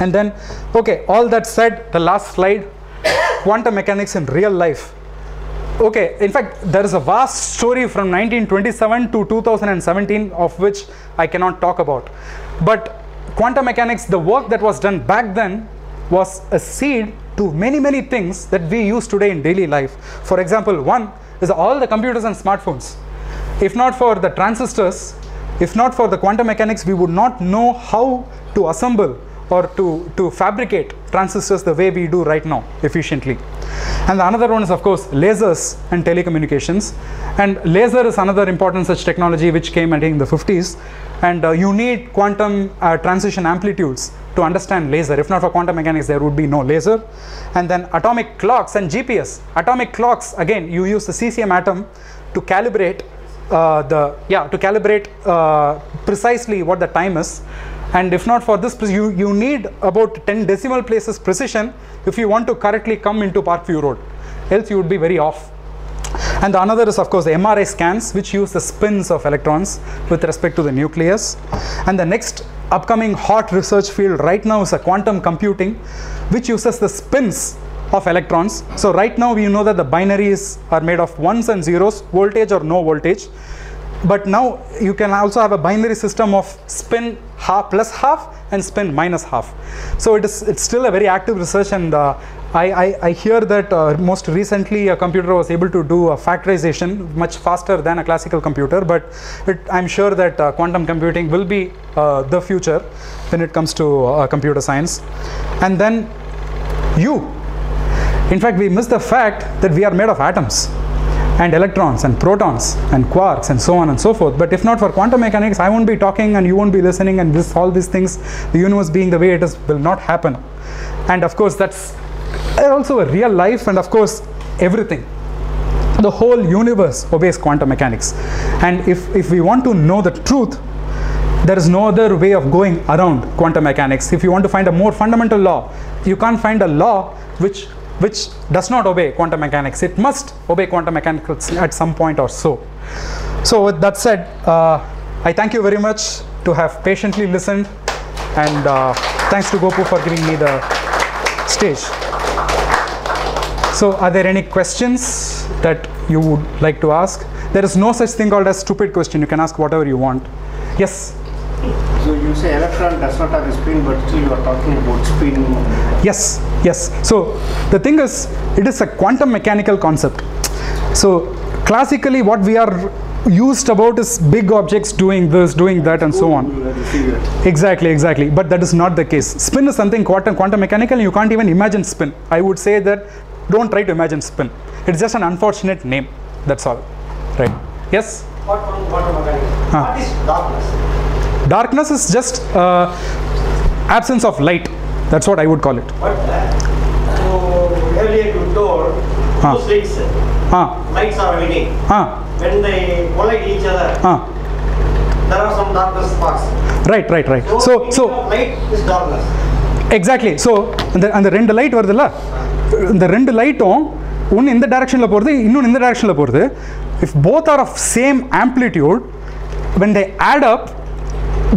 And then, okay, all that said, the last slide, quantum mechanics in real life. Okay, in fact, there is a vast story from 1927 to 2017 of which I cannot talk about. But quantum mechanics, the work that was done back then, was a seed to many, many things that we use today in daily life. For example, one is all the computers and smartphones. If not for the transistors, if not for the quantum mechanics, we would not know how to assemble or to fabricate transistors the way we do right now efficiently. And another one is, of course, lasers and telecommunications. And laser is another important such technology which came, I think, in the 50s. And you need quantum transition amplitudes to understand laser. If not for quantum mechanics, there would be no laser. And then atomic clocks and GPS. Atomic clocks, again, you use the cesium atom to calibrate precisely what the time is. And if not for this, you need about 10 decimal places precision if you want to correctly come into Parkview Road, else you would be very off. And the another is, of course, the MRI scans, which use the spins of electrons with respect to the nucleus. And the next upcoming hot research field right now is a quantum computing, which uses the spins of electrons. So right now we know that the binaries are made of ones and zeros, voltage or no voltage. But now you can also have a binary system of spin half plus half and spin minus half. So it's still a very active research, and I hear that most recently a computer was able to do a factorization much faster than a classical computer, but I'm sure that quantum computing will be the future when it comes to computer science. And then in fact, we miss the fact that we are made of atoms and electrons and protons and quarks and so on and so forth. But if not for quantum mechanics, I won't be talking and you won't be listening, and all these things, the universe being the way it is, will not happen. And of course, that's also a real life, and of course, everything. The whole universe obeys quantum mechanics. And if we want to know the truth, there is no other way of going around quantum mechanics. If you want to find a more fundamental law, you can't find a law which does not obey quantum mechanics. It must obey quantum mechanics at some point or so. So with that said, I thank you very much to have patiently listened, and thanks to Gopu for giving me the stage. So are there any questions that you would like to ask? There is no such thing called a stupid question. You can ask whatever you want. Yes? So you say electron does not have a spin, but still you are talking about spin. Yes, yes. So the thing is, it is a quantum mechanical concept. So classically what we are used about is big objects doing this, doing that, and so on. Exactly. But that is not the case. Spin is something quantum mechanical, and you can't even imagine spin. I would say that don't try to imagine spin. It's just an unfortunate name. That's all. Right. Yes? What is darkness? Darkness is just absence of light. That's what I would call it. But earlier you told Two slits, mics are emitting. When they collide each other, there are some darkness sparks. Right. So light is darkness. Exactly. So and the two light are the two light one in the direction and one in the direction. If both are of same amplitude, when they add up,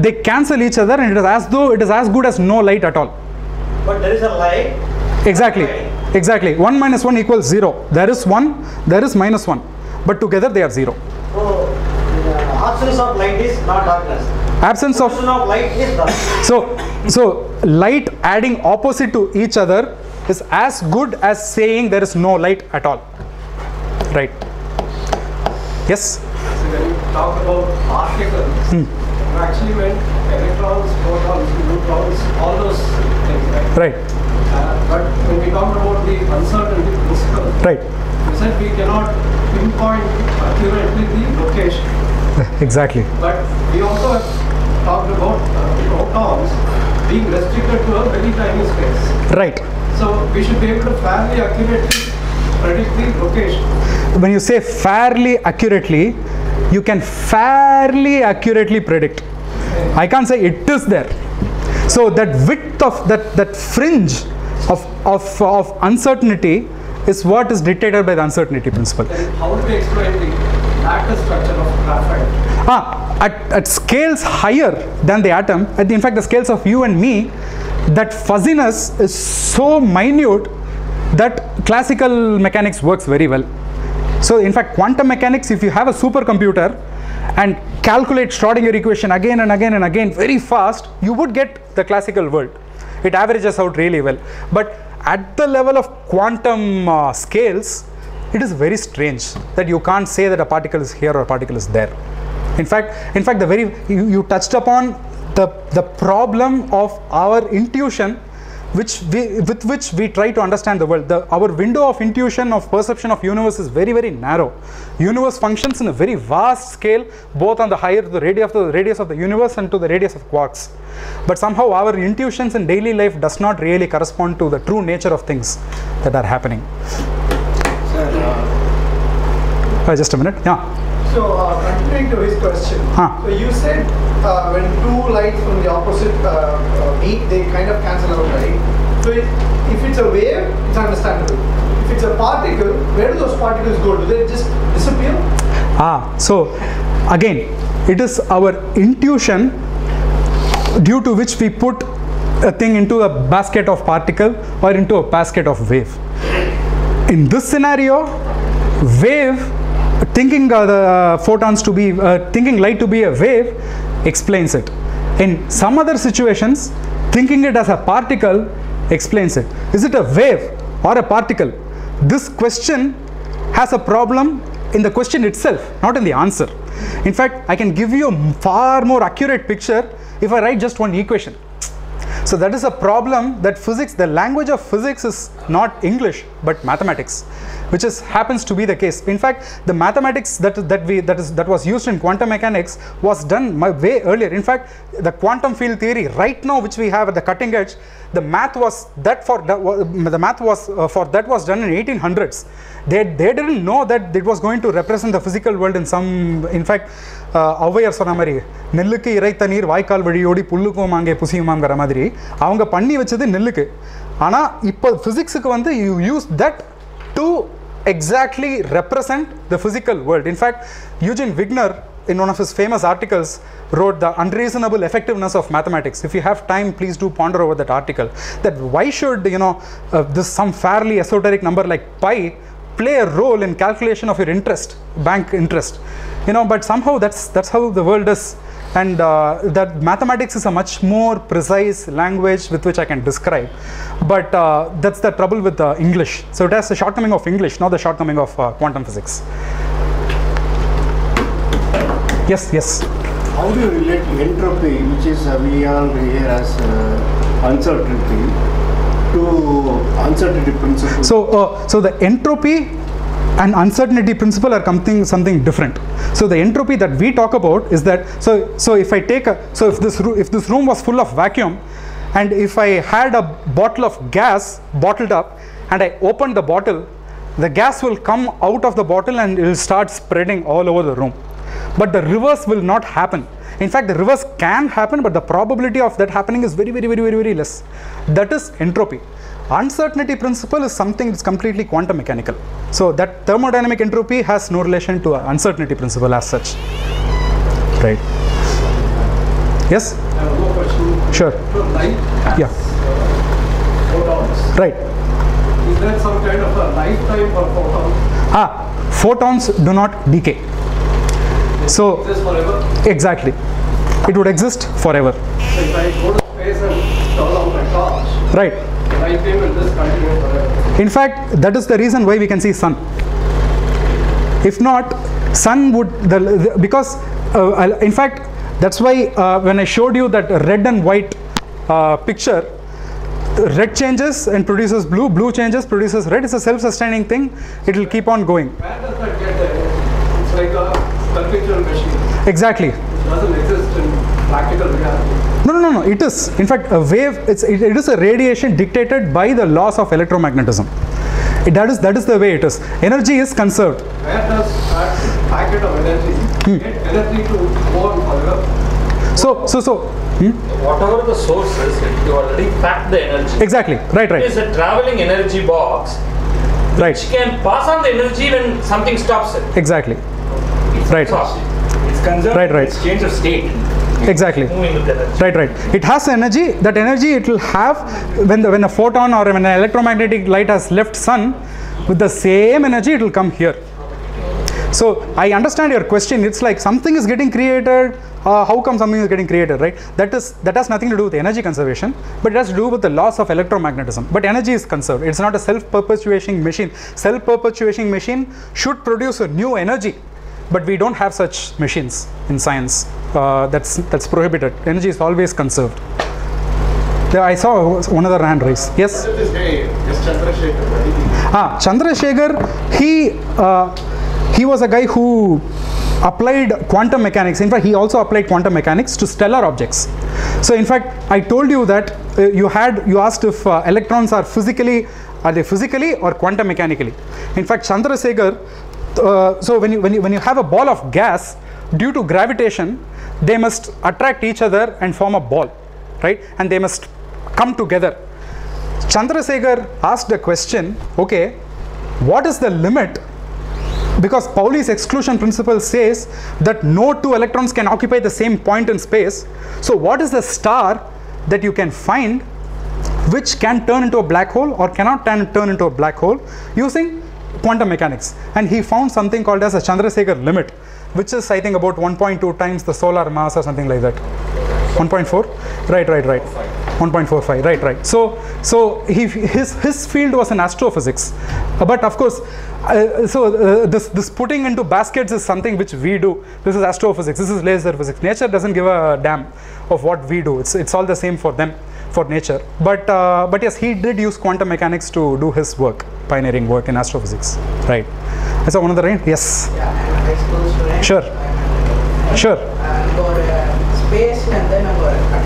they cancel each other, and it is as though it is as good as no light at all. But there is a light. Exactly. 1 minus 1 equals 0. There is 1. There is -1. But together they are 0. So absence of light is not darkness. Absence of light is darkness. So light adding opposite to each other is as good as saying there is no light at all. Right. Yes. So when you talk about particles, you actually meant electrons, protons, neutrons, all those things, right? Right. But when we talk about the uncertainty principle, right, you said we cannot pinpoint accurately the location. Exactly. But we also have talked about protons being restricted to a very tiny space. Right. So we should be able to fairly accurately predict the location. When you say fairly accurately, you can fairly accurately predict. Okay. I can't say it is there. So that width of that fringe of uncertainty is what is dictated by the uncertainty principle. And how do we explain the atom structure of graphite? At scales higher than the atom, in fact the scales of you and me, that fuzziness is so minute that classical mechanics works very well. So in fact quantum mechanics, if you have a supercomputer and calculate Schrödinger equation again and again and again very fast, you would get the classical world. It averages out really well. But at the level of quantum scales, it is very strange that you can't say that a particle is here or a particle is there. In fact, you touched upon the problem of our intuition, with which we try to understand the world. Our window of intuition, of perception of universe is very, very narrow. Universe functions in a very vast scale, both on the higher to the radius of the universe and to the radius of quarks. But somehow our intuitions in daily life does not really correspond to the true nature of things that are happening. Sir, just a minute. Yeah. So continuing to his question, so you said when two lights from the opposite meet, they kind of cancel out, right? So if it's a wave, it's understandable. If it's a particle, where do those particles go? Do they just disappear? So again, it is our intuition due to which we put a thing into a basket of particle or into a basket of wave. In this scenario, wave, thinking photons to be, thinking light to be a wave, explains it. In some other situations, thinking it as a particle explains it. Is it a wave or a particle? This question has a problem in the question itself, not in the answer. In fact, I can give you a far more accurate picture if I write just one equation. So that is a problem that physics, the language of physics is not English but mathematics, which happens to be the case. In fact, the mathematics that was used in quantum mechanics was done way earlier. In fact, the quantum field theory right now, which we have at the cutting edge, the math was done in 1800s. They didn't know that it was going to represent the physical world in some. In fact, you use that to exactly represent the physical world. In fact, Eugene Wigner, in one of his famous articles, wrote The Unreasonable Effectiveness of Mathematics. If you have time, please do ponder over that article. That why should, this some fairly esoteric number like pi play a role in calculation of your interest, bank interest, but somehow that's how the world is. And that mathematics is a much more precise language with which I can describe. But that's the trouble with English. So it has the shortcoming of English, not the shortcoming of quantum physics. Yes. How do you relate entropy, which is we all hear as uncertainty, to uncertainty principle? So the entropy and uncertainty principle are something different. So the entropy that we talk about is that. So if I take if this room was full of vacuum, and if I had a bottle of gas bottled up, and I opened the bottle, the gas will come out of the bottle and it will start spreading all over the room. But the reverse will not happen. In fact, the reverse can happen, but the probability of that happening is very, very less. That is entropy. Uncertainty principle is something that's completely quantum mechanical. So that thermodynamic entropy has no relation to uncertainty principle as such. Right. Yes? Sure. Light has photons. Right. Is that some kind of a lifetime for photons? Photons do not decay. So, exist forever? Exactly. It would exist forever. So if I go to space and turn on my torch, right, the lifetime will just continue forever. In fact, that is the reason why we can see sun. If not, sun would, in fact, that's why when I showed you that red and white picture, red changes and produces blue, blue changes, produces red. It's a self-sustaining thing. It will keep on going. Where does that get there? It's like a perpetual machine. Exactly. It doesn't exist in practical reality. No. It is. In fact, a wave, it is a radiation dictated by the laws of electromagnetism. That is the way it is. Energy is conserved. Where does that packet of energy get energy to go on forever? Whatever the source is, you already packed the energy. Exactly. Right. It is a traveling energy box, right, which can pass on the energy when something stops it. Exactly. Right. It's conserved. Right. It's change of state. Exactly. Right. It has energy. That energy it will have when a photon or when an electromagnetic light has left sun, with the same energy it will come here. So I understand your question. It's like something is getting created. How come something is getting created, right? That has nothing to do with energy conservation, but it has to do with the loss of electromagnetism. But energy is conserved. It's not a self-perpetuating machine. Self-perpetuating machine should produce a new energy. But we don't have such machines in science. That's prohibited. Energy is always conserved. There, I saw one other hand raise. Yes? What is his name? Yes, Chandrasekhar. Chandrasekhar, he was a guy who applied quantum mechanics. In fact, he also applied quantum mechanics to stellar objects. So, in fact, I told you that you asked if electrons are they physically or quantum mechanically. In fact, Chandrasekhar. So when you have a ball of gas, due to gravitation, they must attract each other and form a ball, right? And they must come together. Chandrasekhar asked the question, okay, what is the limit? Because Pauli's exclusion principle says that no two electrons can occupy the same point in space. So what is the star that you can find which can turn into a black hole or cannot turn into a black hole using quantum mechanics? And he found something called as a Chandrasekhar limit, which is I think about 1.2 times the solar mass or something like that. 1.4, right. 1.45, right. So his field was in astrophysics, but of course, this putting into baskets is something which we do. This is astrophysics. This is laser physics. Nature doesn't give a damn of what we do. It's all the same for them, for nature. But yes, he did use quantum mechanics to do his work, pioneering work in astrophysics, right? So one of the yes. Yeah, sure. Space and then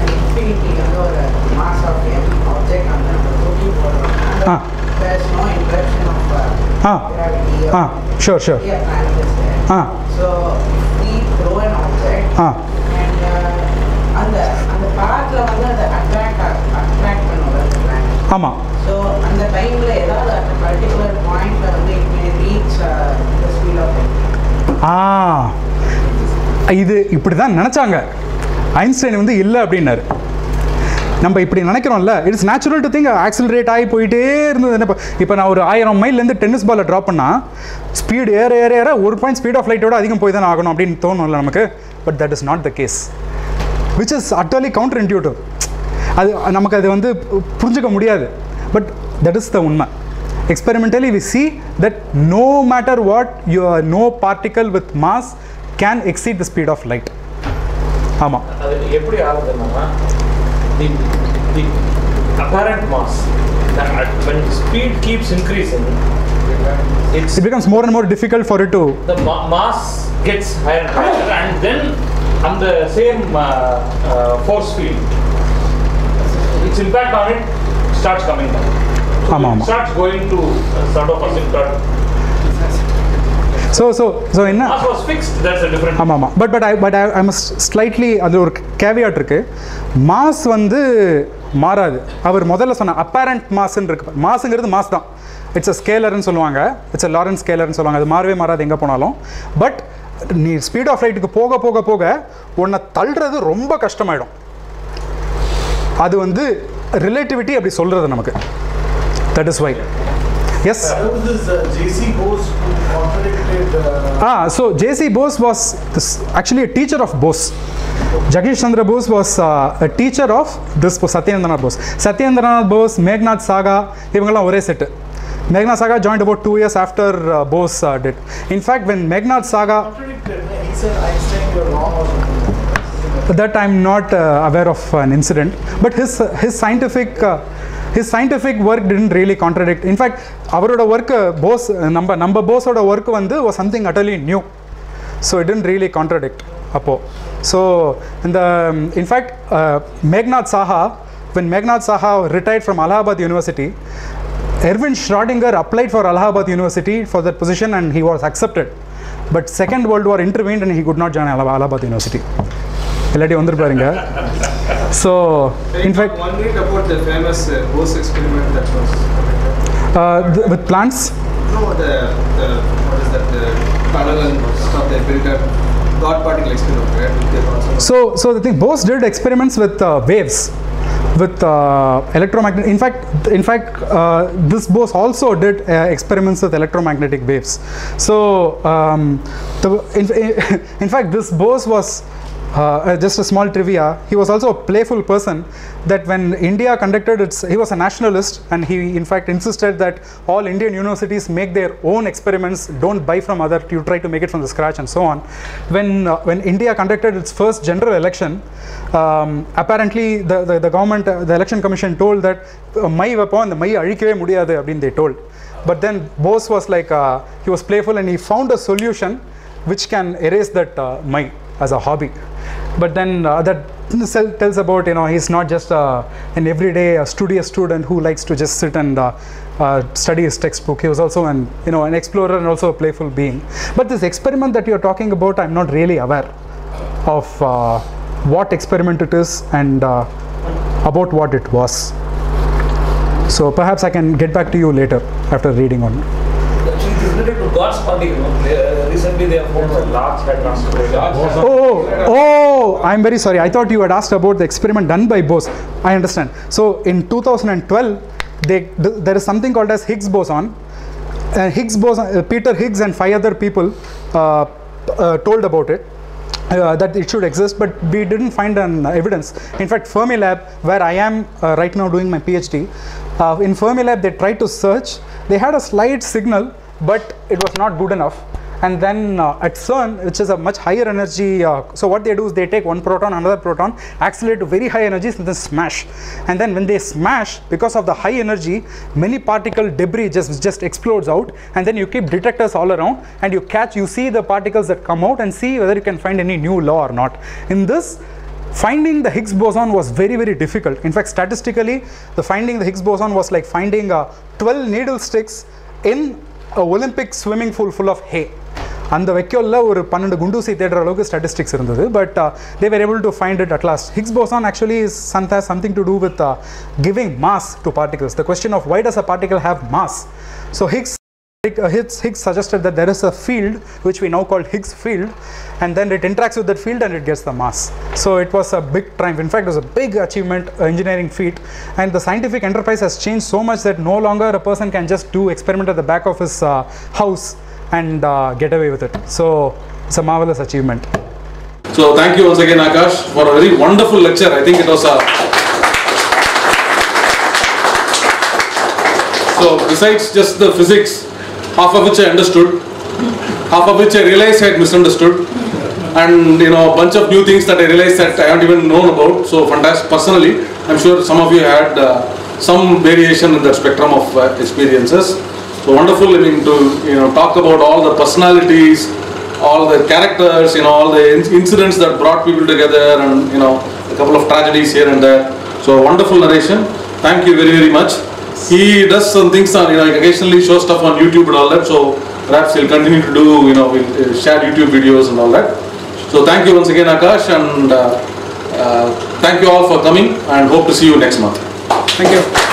infinity and mass of any object and then looking for there's no interaction of gravity. Sure. Yeah, so we throw an object and the path level the attract. So on the time at a particular point it may reach the speed of light. இது இப்படிதான் நினைச்சாங்க. Einstein வந்து இல்ல அப்படினாரு. நம்ம இப்படி நினைக்கிறோம்ல, it's natural to think accelerate ஆகி போயிட்டே இருந்தது. இப்போ நான் ஒரு 1000 மைல்லேருந்து டென்னிஸ் பாலை ட்ராப் பண்ணால் ஸ்பீடு ஏற ஒரு பாயிண்ட் ஸ்பீட் ஆஃப் லைட்டோட அதிகம் போய் தானே ஆகணும் அப்படின்னு தோணும்ல நமக்கு. But that is not the case, which is utterly counterintuitive. அது நமக்கு அது வந்து புரிஞ்சுக்க முடியாது. பட் தட் இஸ் த உண்மை. Experimentally we see that no matter what, no particle with mass can exceed the speed of light. ஆமாம், அது எப்படி ஆகுதுன்னா the apparent mass, when speed keeps increasing, it becomes more and more difficult for it to, the mass gets higher and higher, and then on the same force field, its impact on it starts coming down. starts going to sort of so enna mass was fixed, that's a different but I must slightly adhu or caveat irukku. Mass vandu maaradu, avar modala sonna apparent mass nu irukku. Mass ngiradhu mass dhaan, it's a scalar nu solluvaanga, it's a Lorentz scalar nu solluvaanga, adu maarave maaradu enga ponaalum. But nee speed of light ku poga poga poga onna thalradhu romba kashtam aidum. அது வந்து relativity அப்படி சொல்றது நமக்கு. That is why. Yes. J.C. Bose contradicted. So J.C. Bose was actually a teacher of Bose. Jagdish Chandra Bose was a teacher of this Satyendranath Bose. Satyendranath Bose, Meghnad Saga, இவங்கெல்லாம் ஒரே set. Meghnad Saga joined about 2 years after Bose did. In fact, when Meghnad Saga contradicted, he said Einstein were wrong or something. That I'm not aware of an incident, but his scientific work didn't really contradict. In fact, avaroda work Bose number Bose oda work vandu was something utterly new, so it didn't really contradict appo. So in fact Meghnad Saha, when Meghnad Saha retired from Allahabad University, Erwin Schrödinger applied for Allahabad University for that position and he was accepted, but Second World War intervened and he could not join Allahabad University. எல்லாட்டி வந்துட்டு பாருங்க. So in fact one read about the famous Bose experiment that was with plants. No, the what is that, the parallel stuff they built up, dot particle experiment, right? So the thing, Bose did experiments with waves, with electromagnetic. In fact, this Bose also did experiments with electromagnetic waves. So in fact this Bose was just a small trivia, he was also a playful person, that when India conducted its, he was a nationalist and he in fact insisted that all Indian universities make their own experiments, don't buy from other, you try to make it from the scratch and so on. When India conducted its first general election, apparently the government, the election commission told that mai vepon mai alikave mudiyadu abdin they told. But then Bose was like, he was playful and he found a solution which can erase that mai as a hobby. But then that tells about, you know, he's not just an everyday studious student who likes to just sit and study his textbook. He was also an explorer and also a playful being. But this experiment that you're talking about, I'm not really aware of what experiment it is and about what it was. So perhaps I can get back to you later after reading on it. To God's funding, recently they have formed a large headmaster. Oh, I'm very sorry. I thought you had asked about the experiment done by Bose. I understand. So in 2012, there is something called as Higgs boson. Higgs boson, Peter Higgs and 5 other people told about it, that it should exist, but we didn't find an evidence. In fact, Fermilab, where I am right now doing my PhD, in Fermilab they tried to search. They had a slight signal, but it was not good enough. And then at CERN, which is a much higher energy, so what they do is they take one proton, another proton, accelerate to very high energies and then smash. And then when they smash, because of the high energy, many particle debris just explodes out, and then you keep detectors all around and you see the particles that come out and see whether you can find any new law or not. In this, finding the Higgs boson was very, very difficult. In fact, statistically, finding the Higgs boson was like finding 12 needle sticks in a Olympic swimming pool full of hay. And the vekyollla or 12 gundusi theatre alokku statistics irundhathu, but they were able to find it at last. Higgs boson actually has something to do with giving mass to particles. The question of why does a particle have mass? So Higgs suggested that there is a field which we now call Higgs field, and then it interacts with that field and it gets the mass. So it was a big triumph. In fact, it was a big achievement, engineering feat, and the scientific enterprise has changed so much that no longer a person can just do experiment at the back of his house and get away with it. So it's a marvelous achievement. So thank you once again, Akash, for a very wonderful lecture. I think it was so besides just the physics, half of which I understood, half of which I realized I had misunderstood, and a bunch of new things that I realized that I haven't even known about. So fantastic. Personally, I'm sure some of you had some variation in the spectrum of experiences. So wonderful to talk about all the personalities, all the characters, all the incidents that brought people together, and a couple of tragedies here and there. So wonderful narration. Thank you very, very much. he does some things on, you know, like occasionally shows stuff on YouTube and all that. So perhaps he'll continue to do, you know, we'll share YouTube videos and all that. So thank you once again, Akash, and thank you all for coming, and hope to see you next month. Thank you.